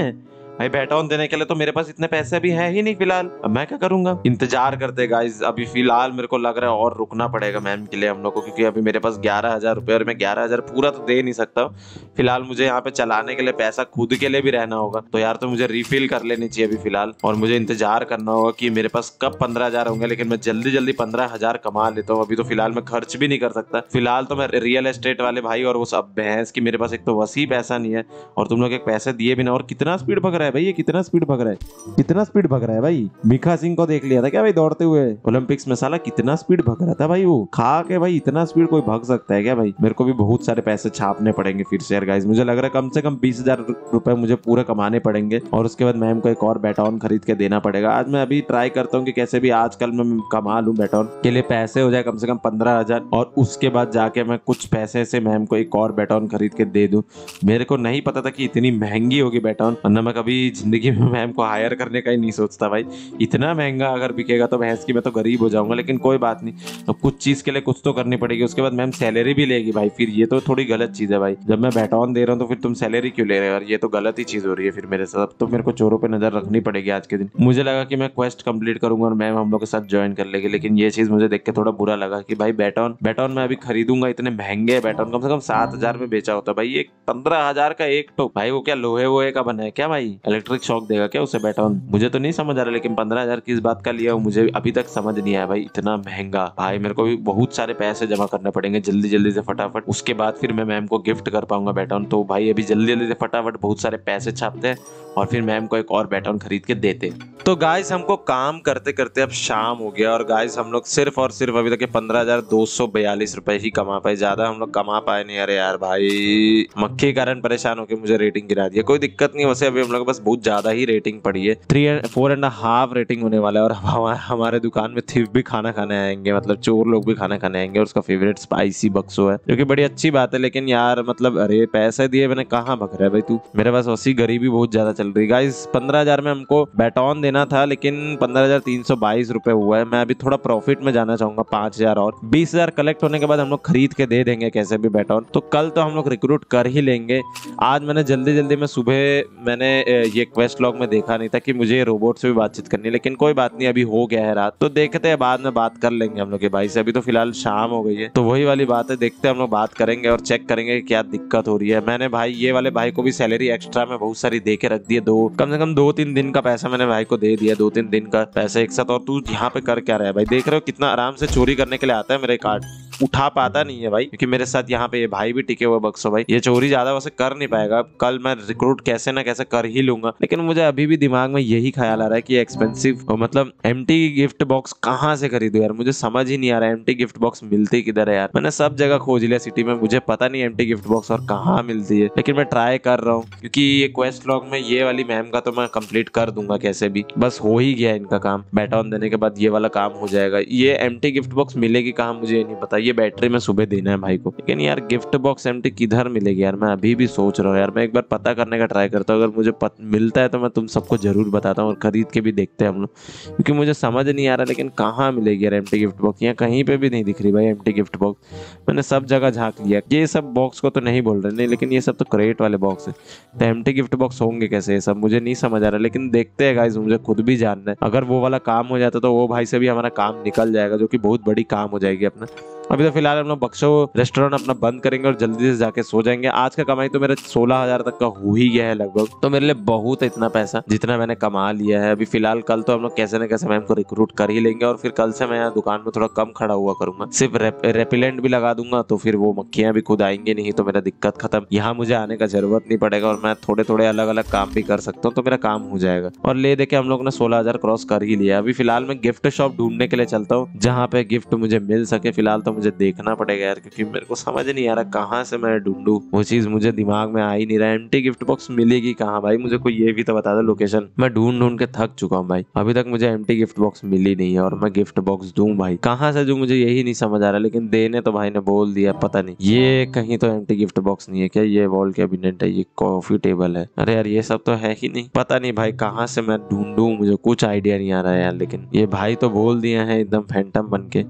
भाई। बैटॉन देने के लिए तो मेरे पास इतने पैसे अभी है ही नहीं फिलहाल। अब मैं क्या करूंगा, इंतजार करते गाइस। अभी फिलहाल मेरे को लग रहा है और रुकना पड़ेगा मैम के लिए हम लोग को, क्योंकि अभी मेरे पास 11,000 रुपये और मैं 11,000 पूरा तो दे नहीं सकता। फिलहाल मुझे यहाँ पे चलाने के लिए पैसा खुद के लिए भी रहना होगा, तो यार तो मुझे रिफिल कर लेनी चाहिए अभी फिलहाल। और मुझे इंतजार करना होगा कि मेरे पास कब 15,000 होंगे, लेकिन मैं जल्दी जल्दी 15,000 कमा लेता हूँ। अभी तो फिलहाल मैं खर्च भी नहीं कर सकता। फिलहाल तो मैं रियल एस्टेट वाले भाई और वो सब भैंस की, मेरे पास एक तो वसी पैसा नहीं है और तुम लोग एक पैसे दिए भी ना। और कितना स्पीड भग है भाई ये, कितना स्पीड भग रहा है, कितना स्पीड भग रहा है भाई। मिखा सिंह को देख लिया था क्या भाई दौड़ते हुए ओलंपिक्स में, साला कितना स्पीड भग रहा था भाई वो खा के। भाई इतना स्पीड कोई भग सकता है क्या भाई। मेरे को भी बहुत सारे पैसे छापने पड़ेंगे फिर से यार गाइस। मुझे लग रहा है कम से कम 20,000 रुपए मुझे पूरा कमाने पड़ेंगे और उसके बाद मैम को एक और बैटॉन खरीद के देना पड़ेगा। आज मैं अभी ट्राई करता हूँ कि कैसे भी आजकल मैं कमा लूं, बैटॉन के लिए पैसे हो जाए कम से कम 15,000 और उसके बाद जाके मैं कुछ पैसे से मैम को एक और बैटॉन खरीद के दे दूं। मेरे को नहीं पता था कि इतनी महंगी होगी बैटॉन, वरना मैं अभी जिंदगी में मैम को हायर करने का ही नहीं सोचता भाई। इतना महंगा अगर बिकेगा तो भैंस की मैं तो गरीब हो जाऊंगा, लेकिन कोई बात नहीं, अब तो कुछ चीज के लिए कुछ तो करनी पड़ेगी। उसके बाद मैम सैलरी भी लेगी भाई, फिर ये तो थोड़ी गलत चीज है भाई। जब मैं बैटॉन दे रहा हूँ तो फिर तुम सैलरी क्यों ले रहे हो यार, ये तो गलत ही चीज हो रही है फिर मेरे साथ। तो मेरे को चोरों पर नजर रखनी पड़ेगी आज के दिन। मुझे लगा कि मैं क्वेस्ट कंप्लीट करूंगा और मैम हम लोग के साथ ज्वाइन कर लेगी, लेकिन ये चीज मुझे देख के थोड़ा बुरा लगा कि भाई बैटॉन मैं अभी खरीदूंगा, इतने महंगे बैटॉन कम से कम 7,000 में बेचा होता भाई। 15,000 का एक टोक भाई, वो क्या लोहे वोहे का बना है क्या भाई, इलेक्ट्रिक शॉक देगा क्या उसे बैटॉन, मुझे तो नहीं समझ आ रहा। लेकिन 15,000 किस बात का लिया मुझे अभी तक समझ नहीं आया भाई, इतना महंगा भाई। मेरे को भी बहुत सारे पैसे जमा करने पड़ेंगे जल्दी जल्दी से फटाफट, उसके बाद फिर मैं मैम को गिफ्ट कर पाऊंगा बैटॉन। तो भाई अभी जल्दी जल्दी से फटाफट बहुत सारे पैसे छापते हैं और फिर मैम को एक और बैटॉन खरीद के देते। तो गाइस हमको काम करते करते अब शाम हो गया और गाइस हम लोग सिर्फ और सिर्फ अभी तक 15,242 रुपए ही कमा पाए, ज्यादा हम लोग कमा पाए नहीं। अरे यार भाई मक्खी के कारण परेशान होकर मुझे रेटिंग गिरा दिया। कोई दिक्कत नहीं, वैसे अभी हम लोग बस बहुत ज्यादा ही रेटिंग पड़ी है, 3 और 4.5 रेटिंग होने वाला है। और हमारे दुकान में थीफ भी खाना खाने आएंगे, मतलब चोर लोग भी खाना खाने आएंगे और उसका फेवरेट स्पाइसी बक्सो है, जो कि बड़ी अच्छी बात है। लेकिन यार मतलब अरे पैसे दिए मैंने, कहाँ भग रहा है भाई तू। मेरे पास वैसी गरीबी बहुत ज्यादा चल रही है गाइस। 15,000 में हमको बैटॉन देना था लेकिन 15,322 रुपए हुआ है। मैं अभी थोड़ा प्रॉफिट में जाना चाहूंगा, 5,000 और 20,000 कलेक्ट होने के बाद हम लोग खरीद के दे देंगे कैसे भी बैटॉन। तो कल तो हम लोग रिक्रूट कर ही लेंगे। आज मैंने जल्दी जल्दी में सुबह मैंने ये क्वेस्ट लॉग में देखा नहीं था कि मुझे रोबोट से भी बातचीत करनी है, लेकिन कोई बात नहीं, अभी हो गया है रात, तो देखते हैं बाद में बात कर लेंगे हम लोग के भाई से। अभी तो फिलहाल शाम हो गई है, तो वही वाली बात है, देखते हैं हम लोग बात करेंगे और चेक करेंगे क्या दिक्कत हो रही है। मैंने भाई ये वाले भाई को भी सैलरी एक्स्ट्रा में बहुत सारी दे के रख दी है, कम से कम 2-3 दिन का पैसा मैंने भाई को दे दिया, 2-3 दिन का पैसा एक साथ। और तू यहाँ पे कर क्या रहा है भाई, देख रहे हो कितना आराम से चोरी करने के लिए आता है, मेरे कार्ड उठा पाता नहीं है भाई, क्योंकि मेरे साथ यहाँ पे ये भाई भी टिके हुए बक्सो भाई। ये चोरी ज्यादा वैसे कर नहीं पाएगा, कल मैं रिक्रूट कैसे ना कैसे कर ही लूंगा। लेकिन मुझे अभी भी दिमाग में यही ख्याल आ रहा है कि एक्सपेंसिव मतलब एम्प्टी गिफ्ट बॉक्स कहाँ से खरीदूं यार, मुझे समझ ही नहीं आ रहा है एम्प्टी गिफ्ट बॉक्स मिलती किधर है यार। मैंने सब जगह खोज लिया सिटी में, मुझे पता नहीं एम्प्टी गिफ्ट बॉक्स और कहाँ मिलती है। लेकिन मैं ट्राई कर रहा हूँ, क्योंकि ये क्वेस्ट लॉग में ये वाली मैम का तो मैं कंप्लीट कर दूंगा कैसे भी, बस हो ही गया इनका काम। बैटॉन देने के बाद ये वाला काम हो जाएगा। ये एम्प्टी गिफ्ट बॉक्स मिलेगी कहाँ मुझे नहीं पता, ये बैटरी में सुबह देना है भाई को। लेकिन यार गिफ्ट बॉक्स एम्प्टी किधर मिलेगी यार, मैं अभी भी सोच रहा हूँ यार। मैं एक बार पता करने का ट्राई करता हूँ, अगर मुझे मिलता है तो मैं तुम सबको जरूर बताता हूँ और खरीद के भी देखते हैं हम लोग, क्योंकि मुझे समझ नहीं आ रहा लेकिन कहाँ मिलेगी यार एम्प्टी गिफ्ट बॉक्स। यहाँ कहीं पे भी नहीं दिख रही भाई एम्प्टी गिफ्ट बॉक्स, मैंने सब जगह झाँक लिया। ये सब बॉक्स को तो नहीं बोल रहे नहीं, लेकिन ये सब तो क्रेट वाले बॉक्स है, तो एम्प्टी गिफ्ट बॉक्स होंगे कैसे ये सब, मुझे नहीं समझ आ रहा। लेकिन देखते हैं गाइस, मुझे खुद भी जानना है। अगर वो वाला काम हो जाता तो वो भाई से भी हमारा काम निकल जाएगा, जो कि बहुत बड़ी काम हो जाएगी अपना। अभी तो फिलहाल हम लोग बक्सो रेस्टोरेंट अपना बंद करेंगे और जल्दी से जाके सो जाएंगे। आज का कमाई तो मेरा 16,000 तक का हो ही गया है लगभग, तो मेरे लिए बहुत है इतना पैसा जितना मैंने कमा लिया है अभी फिलहाल। कल तो हम लोग कैसे ना कैसे मैम को रिक्रूट कर ही लेंगे और फिर कल से मैं यहाँ दुकान में थोड़ा कम खड़ा हुआ करूंगा, सिर्फ रेपिलेंट भी लगा दूंगा, तो फिर वो मक्खियाँ भी खुद आएंगी नहीं, तो मेरा दिक्कत खत्म। यहाँ मुझे आने का जरूरत नहीं पड़ेगा और मैं थोड़े थोड़े अलग अलग काम भी कर सकता हूँ, तो मेरा काम हो जाएगा। और ले देके हम लोग ने 16,000 क्रॉस कर ही लिया। अभी फिलहाल मैं गिफ्ट शॉप ढूंढने के लिए चलता हूँ, जहाँ पे गिफ्ट मुझे मिल सके। फिलहाल तो मुझे देखना पड़ेगा यार, क्योंकि मेरे को समझ नहीं आ रहा कहाँ से मैं ढूंढूं वो चीज़, मुझे दिमाग में आ ही नहीं रहा। एम्प्टी गिफ्ट बॉक्स मिलेगी कहाँ भाई, मुझे कोई ये भी तो बता दो लोकेशन। मैं ढूंढ के थक चुका हूँ भाई, अभी तक मुझे एम्प्टी गिफ्ट बॉक्स मिली नहीं है और मैं गिफ्ट बॉक्स दूं भाई कहाँ से जो मुझे यही नहीं समझ आ रहा। लेकिन देने तो भाई ने बोल दिया, पता नहीं ये कहीं तो एम्प्टी गिफ्ट बॉक्स नहीं है क्या, ये वॉल कैबिनेट है, ये कॉफी टेबल है, अरे यार ये सब तो है ही नहीं। पता नहीं भाई कहाँ से मैं ढूंढूं, मुझे कुछ आइडिया नहीं आ रहा है यार। लेकिन ये भाई तो बोल दिया है एकदम फैंटम बन के,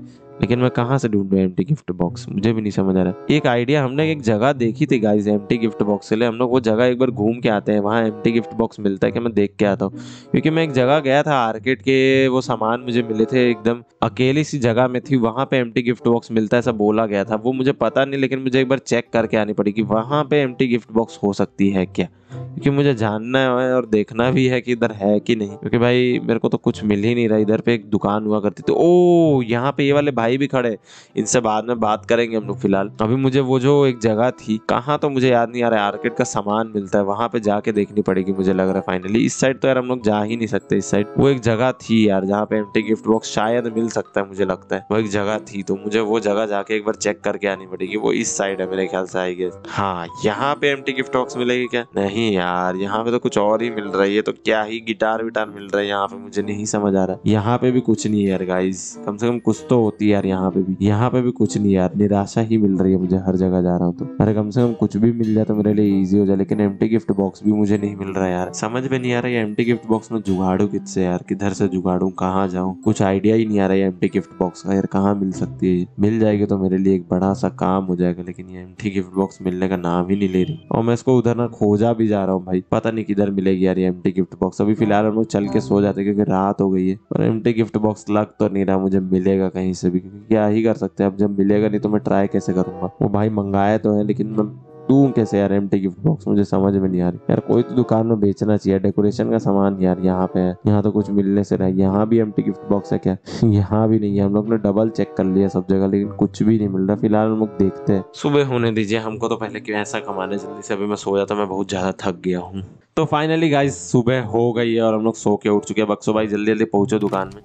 लेकिन मैं कहाँ से ढूंढूं एम्प्टी गिफ्ट बॉक्स, मुझे भी नहीं समझ आ रहा। एक आइडिया, हमने एक जगह देखी थी गाइस एम्प्टी गिफ्ट बॉक्स के लिए, हम लोग वो जगह एक बार घूम के आते हैं, वहाँ एम्प्टी गिफ्ट बॉक्स मिलता है कि मैं देख के आता हूँ। क्योंकि मैं एक जगह गया था आर्केड के, वो सामान मुझे मिले थे, एकदम अकेली सी जगह में थी, वहाँ पे एम्प्टी गिफ्ट बॉक्स मिलता है ऐसा बोला गया था, वो मुझे पता नहीं। लेकिन मुझे एक बार चेक करके आनी पड़ेगी वहाँ पे एम्प्टी गिफ्ट बॉक्स हो सकती है क्या, क्योंकि मुझे जानना है और देखना भी है कि इधर है कि नहीं। क्योंकि भाई मेरे को तो कुछ मिल ही नहीं रहा। इधर पे एक दुकान हुआ करती थी। ओ यहाँ पे ये वाले भाई भी खड़े, इनसे बाद में बात करेंगे हम लोग। फिलहाल अभी मुझे वो जो एक जगह थी कहाँ तो मुझे याद नहीं आ रहा है, आर्केड का सामान मिलता है वहाँ पे जाके देखनी पड़ेगी मुझे लग रहा है फाइनली। इस साइड तो यार हम लोग जा ही नहीं सकते, इस साइड वो एक जगह थी यार जहाँ पे एम्प्टी गिफ्ट बॉक्स शायद मिल सकता है, मुझे लगता है वो एक जगह थी, तो मुझे वो जगह जाके एक बार चेक करके आनी पड़ेगी। वो इस साइड है मेरे ख्याल से आई गेस। हाँ यहाँ पे एम्प्टी गिफ्ट बॉक्स मिलेगी क्या? नहीं यार यहाँ पे तो कुछ और ही मिल रहा है, ये तो क्या ही गिटार विटार मिल रहा है यहाँ पे, मुझे नहीं समझ आ रहा। यहाँ पे भी कुछ नहीं है यार गाइस, कम से कम कुछ तो होती है यार। यहाँ पे भी कुछ नहीं यार, निराशा ही मिल रही है मुझे हर जगह जा रहा हूँ तो। अरे कम से कम कुछ भी मिल जाए तो मेरे लिए ईजी हो जाए, लेकिन एम्प्टी गिफ्ट बॉक्स भी मुझे नहीं मिल रहा यार। समझ में नहीं आ रहा है एम्प्टी गिफ्ट बॉक्स में जुगाड़ू किससे यार, किधर से जुगाड़ू, कहाँ जाऊँ, कुछ आइडिया ही नहीं आ रहा है एम्प्टी गिफ्ट बॉक्स का यार, कहाँ मिल सकती है। मिल जाएगी तो मेरे लिए एक बड़ा सा काम हो जाएगा, लेकिन ये एम्प्टी गिफ्ट बॉक्स मिलने का नाम ही नहीं ले रही और मैं इसको उधर ना खोजा भी जा रहा हूँ भाई। पता नहीं किधर मिलेगी यार ये एम्प्टी गिफ्ट बॉक्स। अभी फिलहाल हम लोग चल के सो जाते हैं क्योंकि रात हो गई है, और एम्प्टी गिफ्ट बॉक्स लग तो नहीं रहा मुझे मिलेगा कहीं से भी, क्योंकि क्या ही कर सकते हैं अब, जब मिलेगा नहीं तो मैं ट्राई कैसे करूंगा। वो भाई मंगाया तो है लेकिन मैं दूं कैसे यार एम्प्टी गिफ्ट बॉक्स, मुझे समझ में नहीं आ रही यार। कोई तो दुकान में बेचना चाहिए डेकोरेशन का सामान यार, यहाँ पे है, यहाँ तो कुछ मिलने से रहा। यहाँ भी एम्प्टी गिफ्ट बॉक्स है क्या? यहाँ भी नहीं है। हम लोग ने डबल चेक कर लिया सब जगह लेकिन कुछ भी नहीं मिल रहा। फिलहाल हम लोग देखते हैं, सुबह होने दीजिए हमको तो, पहले क्यों ऐसा कमाने जल्दी से। अभी मैं सो जाता, मैं बहुत ज्यादा थक गया हूँ। तो फाइनली गाइस सुबह हो गई है और हम लोग सो के उठ चुके हैं। बक्सो भाई जल्दी जल्दी पहुंचो दुकान में।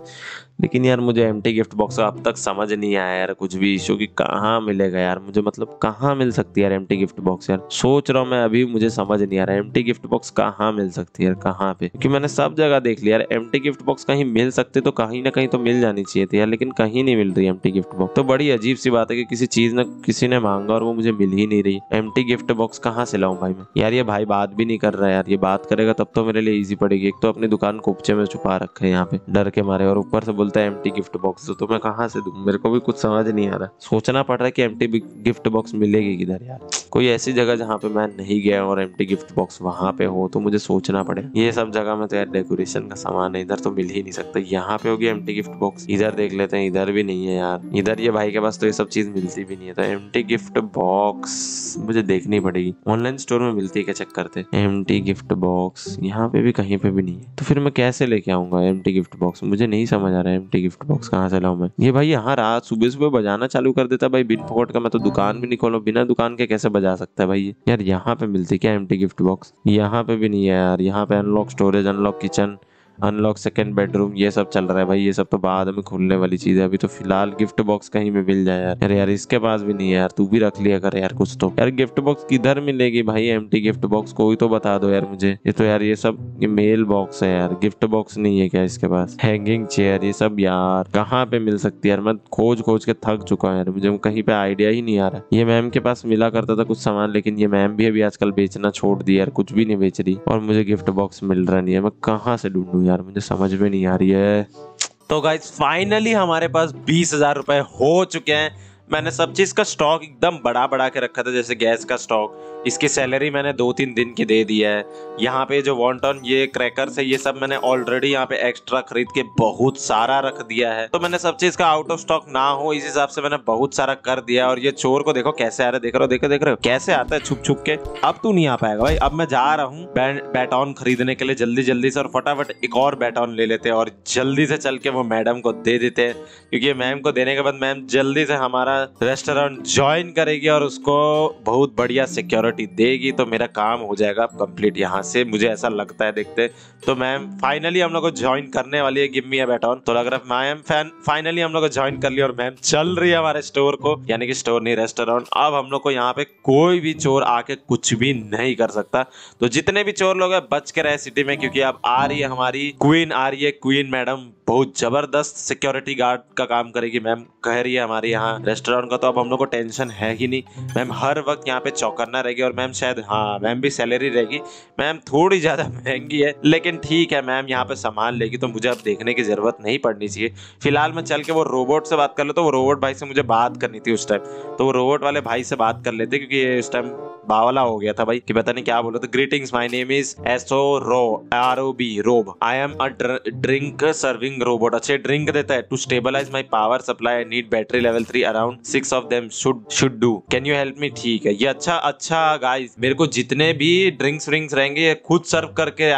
लेकिन यार मुझे एम्प्टी गिफ्ट बॉक्स अब तक समझ नहीं आया यार कुछ भी इशू कि कहाँ मिलेगा यार मुझे, मतलब कहाँ मिल सकती है यार एम्प्टी गिफ्ट बॉक्स यार। सोच रहा हूँ मैं अभी, मुझे समझ नहीं आ रहा है एम्प्टी गिफ्ट बॉक्स कहाँ मिल सकती है यार, कहाँ पे, क्योंकि मैंने सब जगह देख लिया यार। एम्प्टी गिफ्ट बॉक्स कहीं मिल सकते तो कहीं ना कहीं तो मिल जानी चाहिए थी यार, लेकिन कहीं नहीं मिल रही एम्प्टी गिफ्ट बॉक्स। तो बड़ी अजीब सी बात है कि किसी चीज़ ने किसी ने मांगा और वो मुझे मिल ही नहीं रही। एम्प्टी गिफ्ट बॉक्स कहाँ से लाऊं भाई मैं यार। ये भाई बात भी नहीं कर रहा यार, बात करेगा तब तो मेरे लिए इजी पड़ेगी। एक तो अपनी दुकान कोपचे में छुपा रखा है यहाँ पे डर के मारे, और ऊपर से बोलता है एम्प्टी गिफ्ट बॉक्स, तो मैं कहाँ से दूँ, मेरे को भी कुछ समझ नहीं आ रहा। सोचना पड़ रहा है कि एम्प्टी गिफ्ट बॉक्स मिलेगी किधर यार, कोई ऐसी जगह जहाँ पे मैं नहीं गया और एम्प्टी गिफ्ट बॉक्स वहाँ पे हो तो मुझे सोचना पड़े। ये सब जगह में तो यार डेकोरेशन का सामान है, इधर तो मिल ही नहीं सकता। यहाँ पे होगी एम्प्टी गिफ्ट बॉक्स, इधर देख लेते हैं, इधर भी नहीं है यार। इधर ये भाई के पास तो ये सब चीज मिलती भी नहीं है, तो एम्प्टी गिफ्ट बॉक्स मुझे देखनी पड़ेगी ऑनलाइन स्टोर में मिलती है क्या, चेक करते हैं। एम्प्टी गिफ्ट बॉक्स यहाँ पे भी कहीं पे भी नहीं है, तो फिर मैं कैसे लेके आऊंगा एम्प्टी गिफ्ट बॉक्स, मुझे नहीं समझ आ रहा है एम्प्टी गिफ्ट बॉक्स कहाँ से लाऊं मैं। ये भाई यहाँ रात सुबह सुबह बजाना चालू कर देता भाई बिन फोकट का, मैं तो दुकान भी नहीं खोलू, बिना दुकान के कैसे बजा सकता है भाई यार। यहाँ पे मिलती क्या एम्प्टी गिफ्ट बॉक्स, यहाँ पे भी नहीं है यार। यहाँ पे unlock storage, unlock kitchen, unlock second bedroom, ये सब चल रहा है भाई, ये सब तो बाद में खुलने वाली चीज है। अभी तो फिलहाल गिफ्ट बॉक्स कहीं में मिल जाए यार। अरे यार इसके पास भी नहीं है यार, तू भी रख लिया कर यार कुछ तो। यार गिफ्ट बॉक्स किधर मिलेगी भाई एम्प्टी गिफ्ट बॉक्स, कोई तो बता दो यार मुझे। ये तो यार ये सब ये मेल बॉक्स है यार, गिफ्ट बॉक्स नहीं है क्या इसके पास। हैंगिंग चेयर, ये सब यार कहाँ पे मिल सकती है यार, मैं खोज खोज के थक चुका हूँ यार, मुझे कहीं पे आइडिया ही नहीं आ रहा। ये मैम के पास मिला करता था कुछ सामान, लेकिन ये मैम भी अभी आजकल बेचना छोड़ दी यार, कुछ भी नहीं बेच रही और मुझे गिफ्ट बॉक्स मिल रहा नहीं है। मैं कहाँ से ढूंढूं यार, मुझे समझ में नहीं आ रही है। तो गाइस फाइनली हमारे पास 20,000 रुपए हो चुके हैं। मैंने सब चीज़ का स्टॉक एकदम बड़ा बढ़ा के रखा था, जैसे गैस का स्टॉक, इसकी सैलरी मैंने 2-3 दिन की दे दी है। यहाँ पे जो वॉन्टॉन ये क्रैकर्स है ये सब मैंने ऑलरेडी यहाँ पे एक्स्ट्रा खरीद के बहुत सारा रख दिया है। तो मैंने सब चीज़ का आउट ऑफ स्टॉक ना हो इस हिसाब से मैंने बहुत सारा कर दिया। और ये चोर को देखो कैसे आ रहा है, देख रहे हो कैसे आता है छुप छुप के। अब तू नहीं आ पाएगा भाई, अब मैं जा रहा हूँ बैटॉन खरीदने के लिए जल्दी से, और फटाफट एक और बैटॉन ले लेते हैं और जल्दी से चल के वो मैडम को दे देते हैं, क्योंकि मैम को देने के बाद मैम जल्दी से हमारा रेस्टोरेंट ज्वाइन करेगी और उसको बहुत बढ़िया सिक्योरिटी देगी तो मेरा काम हो जाएगा कंप्लीट यहाँ से, मुझे ऐसा लगता है। देखते तो मैम फाइनली हम लोग को ज्वाइन करने वाली है, give me a bat on. तो लग रहा है मैम फाइनली हम लोग को ज्वाइन कर लिया और मैम चल रही है हमारे स्टोर को, यानी कि स्टोर नहीं रेस्टोरेंट। अब हम लोग को यहाँ पे कोई भी चोर आके कुछ भी नहीं कर सकता। तो जितने भी चोर लोग हैं बच के रहे सिटी में, क्योंकि अब आ रही है हमारी क्वीन, आ रही है क्वीन मैडम, बहुत जबरदस्त सिक्योरिटी गार्ड का काम करेगी मैम कह रही है हमारे यहाँ रेस्टोरेंट का। तो अब हम लोग को टेंशन है ही नहीं, मैम हर वक्त यहाँ पे चौकन्ना रहेगी। और मैम शायद हाँ मैम भी सैलरी रहेगी, मैम थोड़ी ज़्यादा महंगी है लेकिन ठीक है, मैम यहाँ पे सामान लेगी तो मुझे अब देखने की ज़रूरत नहीं पड़नी चाहिए। फिलहाल मैं चल के वो रोबोट से बात कर लेता हूँ, वो रोबोट भाई से मुझे बात करनी थी उस टाइम, तो वो रोबोट वाले भाई से बात कर लेते क्योंकि ये उस टाइम बावला हो गया था भाई कि पता नहीं क्या बोला था। Greetings my name is SOROB Rob, I am a drink serving robot. अच्छे ड्रिंक देता है। To stabilize my power supply I need battery level 3, around 6 of them should do, can you help me. ठीक है ये अच्छा guys, मेरे को जितने भी ड्रिंक्स व्रिंक्स रहेंगे ये खुद सर्व करके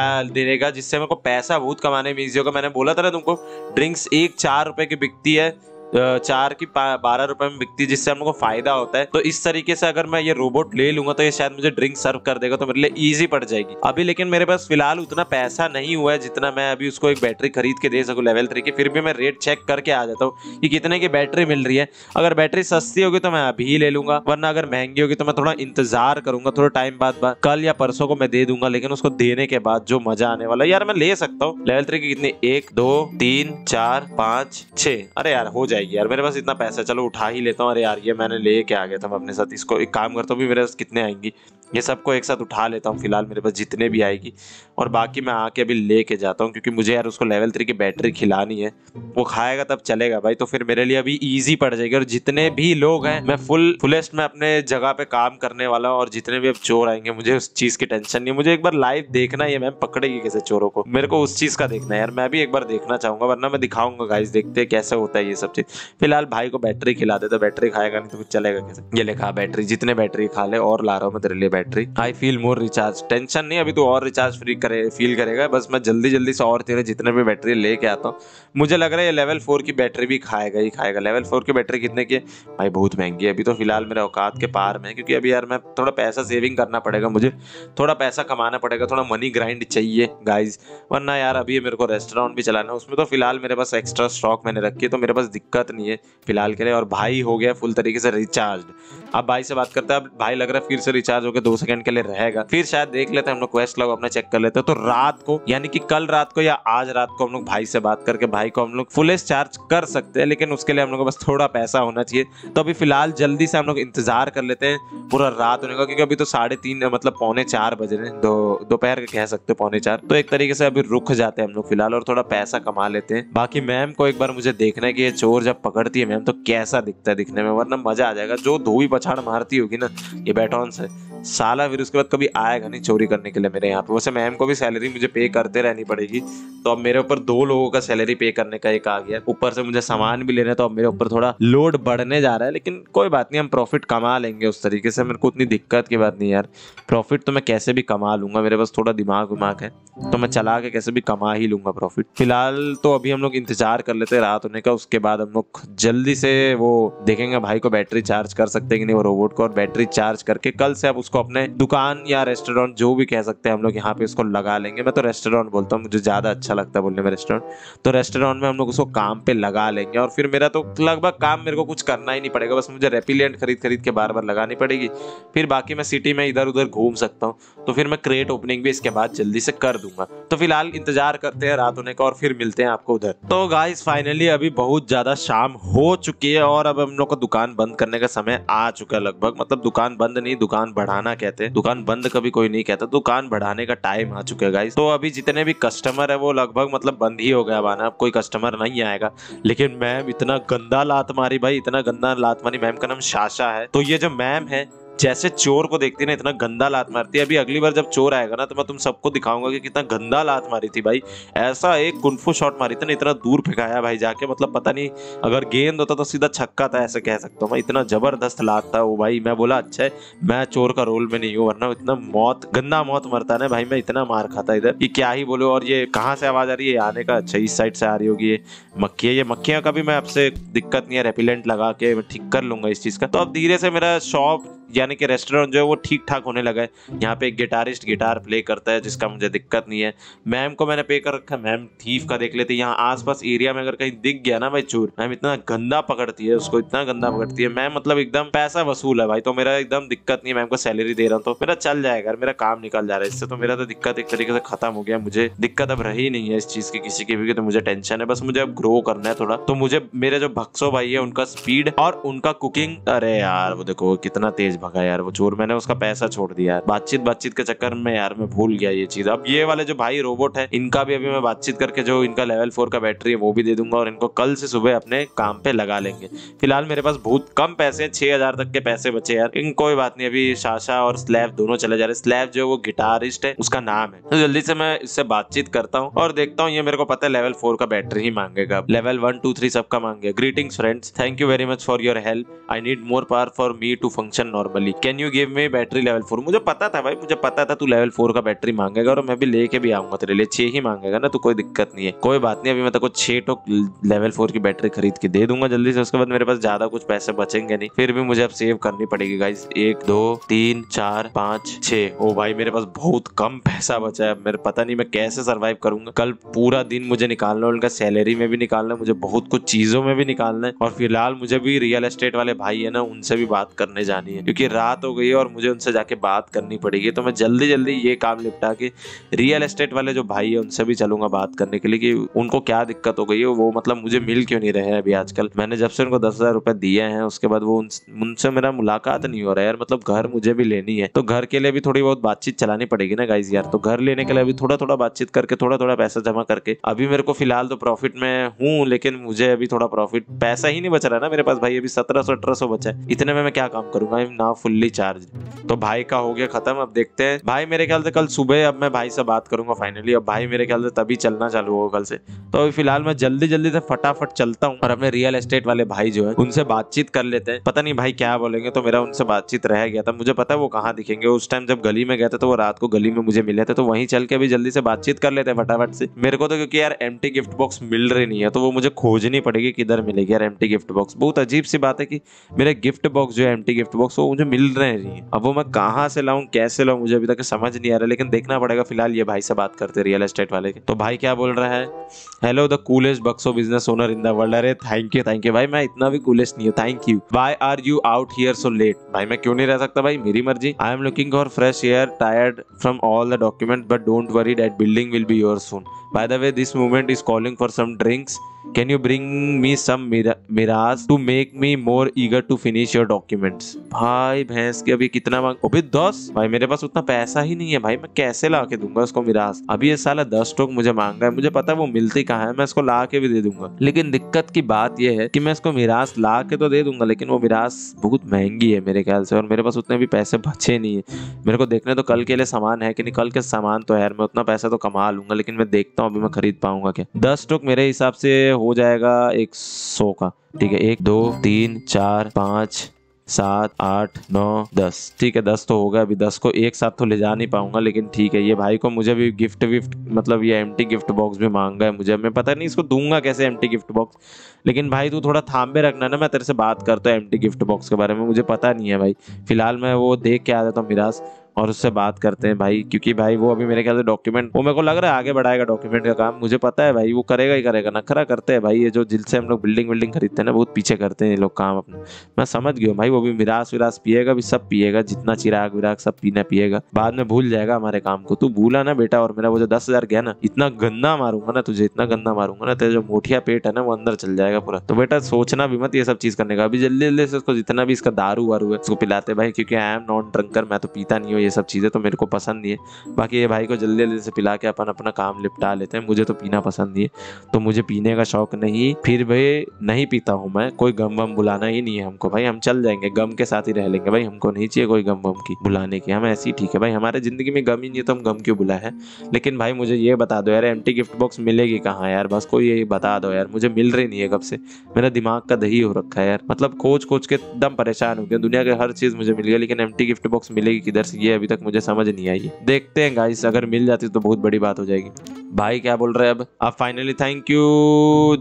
देगा, जिससे मेरे को पैसा बहुत कमाने में ईजी होगा। मैंने बोला था ना तुमको ड्रिंक्स एक 4 रुपए की बिकती है, 4 की 12 रुपए में बिकती है, जिससे हम लोग को फायदा होता है। तो इस तरीके से अगर मैं ये रोबोट ले लूंगा तो ये शायद मुझे ड्रिंक सर्व कर देगा, तो मेरे लिए इजी पड़ जाएगी अभी। लेकिन मेरे पास फिलहाल उतना पैसा नहीं हुआ है जितना मैं अभी उसको एक बैटरी खरीद के दे सकूँ लेवल 3 की। फिर भी मैं रेट चेक करके आ जाता हूँ कि कितने की बैटरी मिल रही है। अगर बैटरी सस्ती होगी तो मैं अभी ही ले लूंगा, वरना अगर महंगी होगी तो मैं थोड़ा इंतजार करूंगा, थोड़ा टाइम बाद कल या परसों को मैं दे दूंगा। लेकिन उसको देने के बाद जो मजा आने वाला है यार, मैं ले सकता हूँ लेवल 3 की कितनी 1 2 3 4 5 6, अरे यार हो जाएगी यार, मेरे पास इतना पैसा है, चलो उठा ही लेता हूँ। अरे यार ये मैंने ले के आ गया था मैं अपने साथ, इसको एक काम करता हूँ, भी मेरे पास कितने आएंगी ये सबको एक साथ उठा लेता हूँ फिलहाल, मेरे पास जितने भी आएगी। और बाकी मैं आके अभी लेके जाता हूँ क्योंकि मुझे यार उसको लेवल 3 की बैटरी खिलानी है, वो खाएगा तब चलेगा भाई, तो फिर मेरे लिए अभी ईजी पड़ जाएगी। और जितने भी लोग हैं मैं फुलेस्ट में अपने जगह पे काम करने वाला हूँ, और जितने भी अब चोर आएंगे मुझे उस चीज़ की टेंशन नहीं है। मुझे एक बार लाइव देखना है मैम पकड़ेगी कैसे चोरों को, मेरे को उस चीज़ का देखना है यार, मैं भी एक बार देखना चाहूँगा, वरना मैं दिखाऊंगा गाइस, देखते हैं कैसे होता है ये सब चीज़। फिलहाल भाई को बैटरी खिला देता, बैटरी खाएगा नहीं तो कुछ चलेगा कैसे। ये लिखा बैटरी, जितने बैटरी खा ले, और ला रहा हूँ मैं तेरे लिए battery. I feel more recharge, tension नहीं अभी तो और रिचार्ज फ्री फील करेगा। बस मैं जल्दी से और तेरे जितने भी बैटरी लेके आता हूँ। मुझे लग रहा है लेवल 4 की बैटरी भी खाएगा ही खाएगा। लेवल 4 की बैटरी कितने की है भाई, बहुत महंगी है अभी तो, फिलहाल मेरे औकात के पार में, क्योंकि अभी यार मैं थोड़ा पैसा सेविंग करना पड़ेगा, मुझे थोड़ा पैसा कमाना पड़ेगा, थोड़ा मनी ग्राइंड चाहिए गाइज, वरना यार अभी मेरे को रेस्टोरेंट भी चलाना है उसमें। तो फिलहाल मेरे पास एक्स्ट्रा स्टॉक मैंने रखी है तो मेरे पास दिक्कत नहीं है फिलहाल के लिए। और भाई हो गया फुल तरीके से रिचार्ज, अब भाई से बात करते हैं। अब भाई लग रहा है फिर से रिचार्ज होकर 2 सेकंड के लिए रहेगा, फिर शायद देख लेते हैं हम लोग, क्वेस्ट लॉग अपना चेक कर लेते हैं। तो रात को यानी कि कल रात को या आज रात को हम लोग भाई से बात करके भाई को हम लोग फुलेस्ट चार्ज कर सकते हैं, लेकिन उसके लिए हम लोग को बस थोड़ा पैसा होना चाहिए। तो अभी फिलहाल जल्दी से हम लोग इंतजार कर लेते हैं पूरा रात होने का, क्योंकि अभी तो 3:30 मतलब 3:45 बज रहे हैं, दोपहर के कह सकते हो 3:45। तो एक तरीके से अभी रुक जाते हैं हम लोग फिलहाल और थोड़ा पैसा कमा लेते हैं। बाकी मैम को एक बार मुझे देखना है कि ये चोर जब पकड़ती है मैम तो कैसा दिखता है दिखने में, वरना मजा आ जाएगा। जो धोबी पछाड़ मारती होगी ना ये बैटॉन से, साला फिर उसके बाद कभी आएगा नहीं चोरी करने के लिए मेरे यहाँ पे। वैसे मैम को भी सैलरी मुझे पे करते रहनी पड़ेगी, तो अब मेरे ऊपर 2 लोगों का सैलरी पे करने का एक आ गया, ऊपर से मुझे सामान भी लेना है, तो अब मेरे ऊपर थोड़ा लोड बढ़ने जा रहा है। लेकिन कोई बात नहीं, हम प्रॉफिट कमा लेंगे उस तरीके से, मेरे को उतनी दिक्कत की बात नहीं यार, प्रॉफिट तो मैं कैसे भी कमा लूँगा, मेरे पास थोड़ा दिमाग है तो मैं चला के कैसे भी कमा ही लूँगा प्रॉफिट। फिलहाल तो अभी हम लोग इंतजार कर लेते हैं रात होने का, उसके बाद हम लोग जल्दी से वो देखेंगे भाई को बैटरी चार्ज कर सकते हैं कि नहीं वो रोबोट को, और बैटरी चार्ज करके कल से आप उसको अपने दुकान या रेस्टोरेंट जो भी कह सकते हैं हम लोग यहाँ पे उसको लगा लेंगे। मैं तो रेस्टोरेंट बोलता हूँ, मुझे ज़्यादा अच्छा लगता है बोलने में रेस्टोरेंट, तो रेस्टोरेंट में हम लोग उसको काम पे लगा लेंगे। और फिर मेरा तो लगभग काम मेरे को कुछ करना ही नहीं पड़ेगा, बस मुझे रेपिलेंट खरीद के बार लगानी पड़ेगी, फिर बाकी मैं सिटी में इधर उधर घूम सकता हूँ। तो फिर मैं क्रेट ओपनिंग भी इसके बाद जल्दी से कर दूंगा। तो फिलहाल इंतजार करते हैं रात होने का और फिर मिलते हैं आपको उधर। तो गाइस फाइनली अभी बहुत ज़्यादा शाम हो चुकी है और अब हम लोग को दुकान बंद करने का समय आ चुका है लगभग, मतलब दुकान बंद नहीं दुकान बढ़ाना कहते हैं, दुकान बंद कभी कोई नहीं कहता, दुकान बढ़ाने का टाइम आ चुका है गाइस। तो अभी जितने भी कस्टमर है वो लगभग मतलब बंद ही हो गया, बाना अब कोई कस्टमर नहीं आएगा। लेकिन मैम इतना गंदा लात मारी भाई, इतना गंदा लात मारी। मैम का नाम शाशा है, तो ये जो मैम है जैसे चोर को देखती है ना इतना गंदा लात मारती है। अभी अगली बार जब चोर आएगा ना तो मैं तुम सबको दिखाऊंगा कि कितना गंदा लात मारी थी भाई। ऐसा एक कुंफू शॉट मारी थी ना, इतना दूर फेंकाया भाई जाके, मतलब पता नहीं अगर गेंद होता तो सीधा छक्का था ऐसे कह सकता हूँ भाई, इतना जबरदस्त लात था वो भाई। मैं बोला अच्छा है मैं चोर का रोल में नहीं हूँ, वरना इतना मौत गंदा मौत मरता ना भाई, मैं इतना मार खाता इधर कि क्या ही बोलो। और ये कहाँ से आवाज आ रही है आने का, अच्छा इस साइड से आ रही होगी ये मक्खियाँ। ये मक्खियाँ का भी मैं आपसे दिक्कत नहीं है, रेपिलेंट लगा के मैं ठीक कर लूंगा इस चीज़ का। तो अब धीरे से मेरा शॉप यानी कि रेस्टोरेंट जो है वो ठीक ठाक होने लगा है। यहाँ पे एक गिटारिस्ट गिटार प्ले करता है जिसका मुझे दिक्कत नहीं है। मैम को मैंने पे कर रखा, मैम थीफ का देख लेते हैं। यहाँ आसपास एरिया में अगर कहीं दिख गया ना भाई चोर, मैम इतना गंदा पकड़ती है उसको, इतना गंदा पकड़ती है मैम, मतलब एकदम पैसा वसूल है भाई। तो मेरा एकदम दिक्कत नहीं है, मैम को सैलरी दे रहा हूँ तो मेरा चल जाएगा, मेरा काम निकल जा रहा है इससे। तो मेरा तो दिक्कत एक तरीके से खत्म हो गया, मुझे दिक्कत अब रही नहीं है इस चीज़ की किसी की भी। तो मुझे टेंशन है, बस मुझे अब ग्रो करना है थोड़ा। तो मुझे मेरे जो बक्सो भाई है उनका स्पीड और उनका कुकिंग, अरे यार वो देखो कितना तेज भगा यार वो चोर, मैंने उसका पैसा छोड़ दिया यार बातचीत के चक्कर में यार, मैं भूल गया ये चीज। अब ये वाले जो भाई रोबोट है इनका भी अभी मैं बातचीत करके जो इनका लेवल 4 का बैटरी है वो भी दे दूंगा और इनको कल से सुबह अपने काम पे लगा लेंगे। फिलहाल मेरे पास बहुत कम पैसे हैं, 6000 तक के पैसे बचे यार, लेकिन कोई बात नहीं। अभी शाशा और स्लैब दोनों चले जा रहे। स्लैब जो वो गिटारिस्ट है उसका नाम है। तो जल्दी से मैं इससे बातचीत करता हूँ और देखता हूँ, ये मेरे को पता है लेवल 4 का बैटरी ही मांगेगा, लेवल 1 2 3 सबका मांगेगा। Greetings friends, thank you very much for your help, I need more power for me to function normally, can you give me battery level 4। मुझे पता था भाई, मुझे पता था तू लेवल 4 का बैटरी मांगेगा और मैं भी लेके भी आऊंगा तेरे लिए, 6 ही मांगेगा ना तो कोई दिक्कत नहीं है। कोई बात नहीं, अभी मैं तेको 6 लेवल 4 की बैटरी खरीद के दे दूंगा जल्दी से। उसके बाद मेरे पास ज्यादा कुछ पैसे बचेंगे नहीं, फिर भी मुझे अब सेव करनी पड़ेगी गाइस। 1 2 3 4 5 6, ओ भाई मेरे पास बहुत कम पैसा बचा है। मेरे पता नहीं मैं कैसे सर्वाइव करूंगा, कल पूरा दिन मुझे निकालना है, उनका सैलरी में भी निकालना है, मुझे बहुत कुछ चीजों में भी निकालना है। और फिलहाल मुझे भी रियल एस्टेट वाले भाई है ना उनसे भी बात करने जानी है क्योंकि रात हो गई है और मुझे उनसे जाके बात करनी पड़ेगी। तो मैं जल्दी जल्दी ये काम निपटा के रियल एस्टेट वाले जो भाई है उनसे भी चलूंगा बात करने के लिए कि उनको क्या दिक्कत हो गई है, वो मतलब मुझे मिल क्यों नहीं रहे हैं अभी आजकल। मैंने जब से उनको 10,000 रुपये दिए हैं उसके बाद वो उनसे मेरा मुलाकात नहीं हो रहा है यार, मतलब घर मुझे भी लेनी है तो घर के लिए भी थोड़ी बहुत बातचीत चलानी पड़ेगी ना गाइज यार। तो घर लेने के लिए अभी थोड़ा थोड़ा बातचीत करके, थोड़ा थोड़ा पैसा जमा करके, अभी मेरे को फिलहाल तो प्रॉफिट में हूँ लेकिन मुझे अभी थोड़ा प्रॉफिट पैसा ही नहीं बच रहा है ना मेरे पास भाई, अभी 1700 1800 बचा है। इतने में मैं क्या काम करूंगा, नाउ फुल्ली चार्ज। तो भाई का हो गया खत्म, अब देखते हैं भाई मेरे ख्याल से कल सुबह अब मैं भाई से बात करूंगा फाइनली। अब भाई मेरे ख्याल से तभी चलना चालू होगा कल से। तो अभी फिलहाल मैं जल्दी जल्दी से फटाफट चलता हूँ और अपने रियल एस्टेट वाले भाई जो है उनसे बातचीत कर लेते हैं, पता नहीं भाई क्या बोलेंगे। तो मेरा उनसे बातचीत रह गया था, मुझे पता वो कहाँ दिखेंगे उस टाइम जब गली में गए थे, तो वो रात को गली में मुझे मिले थे, तो वहीं चल के अभी जल्दी से बातचीत कर लेते हैं फटाफट से। मेरे को तो क्योंकि यार एम्प्टी गिफ्ट बॉक्स मिल रही नहीं है, तो वो मुझे खोजनी पड़ेगी किधर मिलेगी यार एम्प्टी गिफ्ट बॉक्स। बहुत अजीब सी बात है कि मेरे गिफ्ट बॉक्स जो है एम्प्टी गिफ्ट बॉक्स मुझे मिल रहे नहीं है, अब वो मैं कहाँ से लाऊं कैसे लाऊं मुझे अभी तक समझ नहीं आ रहा, लेकिन देखना पड़ेगा। फिलहाल ये भाई से बात करते हैं रियल एस्टेट वाले के। तो भाई क्या बोल रहा है, hello the coolest बक्सो business owner in the world. अरे थैंक यू, थैंक यू भाई, मैं इतना भी कूलेस्ट नहीं हूँ, thank you. Why are you out here so late, भाई मैं क्यों नहीं रह सकता भाई, मेरी मर्जी। I am looking for fresh air, tired from all the document, but don't worry that building will be your soon. By the way this movement is calling for some drinks, can you bring me some mirage to make me more eager to finish your documents. भाई भैंस के अभी कितना मांग, अभी 10। भाई मेरे पास उतना पैसा ही नहीं है भाई, मैं कैसे ला के दूंगा उसको मिराज। अभी ये साला 10 स्टॉक मुझे मांग रहा है, मुझे पता है वो मिलती कहाँ है, मैं इसको ला के भी दे दूंगा। लेकिन दिक्कत की बात ये है कि मैं इसको मिराज ला के तो दे दूंगा लेकिन वो मिराज बहुत महंगी है मेरे ख्याल से, और मेरे पास उतने भी पैसे बचे नहीं है। मेरे को देखने तो कल के लिए सामान है कि नहीं, कल के सामान तो यार मैं उतना पैसा तो कमा लूंगा, लेकिन मैं देखता हूँ अभी मैं खरीद पाऊंगा क्या। 10 स्टॉक मेरे हिसाब से हो जाएगा 100 का, ठीक है। 1 2 3 4 5 7 8 9 10, ठीक है 10 तो होगा। अभी 10 को एक साथ तो ले जा नहीं पाऊंगा लेकिन ठीक है। ये भाई को मुझे भी गिफ्ट मतलब ये एम्प्टी गिफ्ट बॉक्स भी मांगा है मुझे, मैं पता नहीं इसको दूंगा कैसे एम्प्टी गिफ्ट बॉक्स। लेकिन भाई तू थोड़ा थाम पे रखना ना, मैं तेरे से बात करता हूँ एम्प्टी गिफ्ट बॉक्स के बारे में, मुझे पता नहीं है भाई। फिलहाल मैं वो देख के आ जाता हूँ मिराज और उससे बात करते हैं भाई, क्योंकि भाई वो अभी मेरे ख्याल से डॉक्यूमेंट वो मेरे को लग रहा है आगे बढ़ाएगा डॉक्यूमेंट का काम, मुझे पता है भाई वो करेगा ही करेगा। नखरा करते हैं भाई ये जो जिल से हम लोग बिल्डिंग खरीदते हैं ना, बहुत पीछे करते हैं ये लोग काम अपना, मैं समझ गया भाई। वो भी मिरास विरास पिएगा भी, सब पिएगा, जितना चिराग विराग सब पीना पिएगा, बाद में भूल जाएगा हमारे काम को। तू भूला ना बेटा, और मेरा वो जो 10,000 गया ना, इतना गंदा मारूंगा ना तुझे, इतना गंदा मारूंगा ना तेरा जो मोटिया पेट है ना वो अंदर चल जाएगा पूरा। तो बेटा सोचना भी मत ये सब चीज करने का, अभी जल्दी जल्दी से उसको जितना भी इसका दारू वारू है उसको पिलाते भाई, क्योंकि आई एम नॉन ड्रंकर, मैं तो पीता नहीं हूँ ये सब चीज़ें तो मेरे को पसंद नहीं है। बाकी ये भाई को जल्दी जल्दी से पिला के अपन अपना काम निपटा लेते हैं। मुझे तो पीना पसंद नहीं है, तो मुझे पीने का शौक नहीं, फिर भी नहीं पीता हूँ मैं। कोई गम वम बुलाना ही नहीं है हमको भाई, हम चल जाएंगे गम के साथ ही रह लेंगे भाई, हमको नहीं चाहिए कोई गम वम की बुलाने की, हम ऐसी ठीक है भाई। हमारे ज़िंदगी में गम ही नहीं है तो हम गम क्यों बुलाए हैं। लेकिन भाई मुझे ये बता दो यार, एम्प्टी गिफ्ट बॉक्स मिलेगी कहाँ यार, बस कोई यही बता दो यार, मुझे मिल रही नहीं है कब से। मेरा दिमाग का दही हो रखा है यार, मतलब खोज खोज के एकदम परेशान हो गया। दुनिया की हर चीज़ मुझे मिल गई लेकिन एम्प्टी गिफ्ट बॉक्स मिलेगी किधर से ये अभी तक मुझे समझ नहीं आई। देखते हैं गाइस, अगर मिल जाती तो बहुत बड़ी बात हो जाएगी। भाई क्या बोल रहे हैं अब finally, thank you,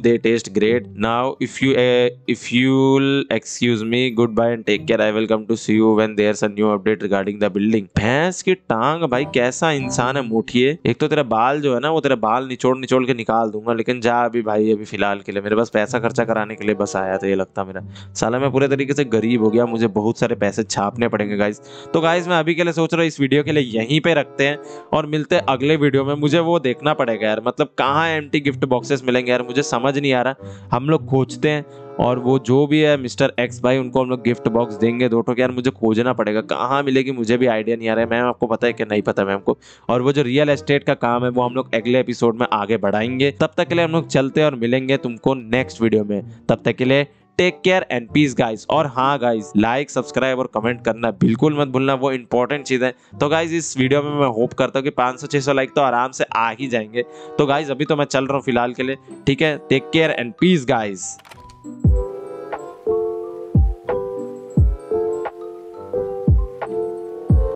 they taste great now, if you'll excuse me, good bye and take care, I welcome to see you when there's a new update regarding the building. भैंस की टांग भाई, कैसा इंसान है मुठिए। एक तो तेरा बाल जो है ना, वो तेरा बाल निचोड़ निचोड़ के निकाल दूंगा, लेकिन जा अभी भाई, अभी फिलहाल के लिए मेरे पास पैसा खर्चा कराने के लिए बस आया था ये लगता मेरा। साला मैं पूरे तरीके से गरीब हो गया, मुझे बहुत सारे पैसे छापने पड़ेंगे गाइज। तो गाइज मैं अभी के लिए सोच रहा हूँ इस वीडियो के लिए यहीं पर रखते हैं और मिलते हैं अगले वीडियो में। मुझे वो देखना पड़ेगा यार, मतलब कहाँ एम्प्टी गिफ्ट बॉक्सेस मिलेंगे यार, मुझे समझ नहीं आ रहा। हम लोग खोजते हैं और वो जो भी है मिस्टर एक्स भाई, उनको हम लोग गिफ्ट बॉक्स देंगे दो टो के यार। मुझे खोजना पड़ेगा कहाँ मिलेगी, मुझे भी आइडिया नहीं आ रहा है मैम, आपको पता है कि नहीं पता मैम को। और वो जो रियल एस्टेट का काम है वो हम लोग अगले एपिसोड में आगे बढ़ाएंगे। तब तक के लिए हम लोग चलते हैं और मिलेंगे तुमको नेक्स्ट वीडियो में। तब तक के लिए take care and peace guys. और हाँ गाइज, लाइक सब्सक्राइब और कमेंट करना बिल्कुल मत भूलना, वो इंपॉर्टेंट चीज़ है। तो गाइज इस वीडियो में मैं होप करता हूँ कि 500-600 लाइक तो आराम से आ ही जाएंगे। तो गाइज अभी तो मैं चल रहा हूँ फिलहाल के लिए, ठीक है, take care and peace guys.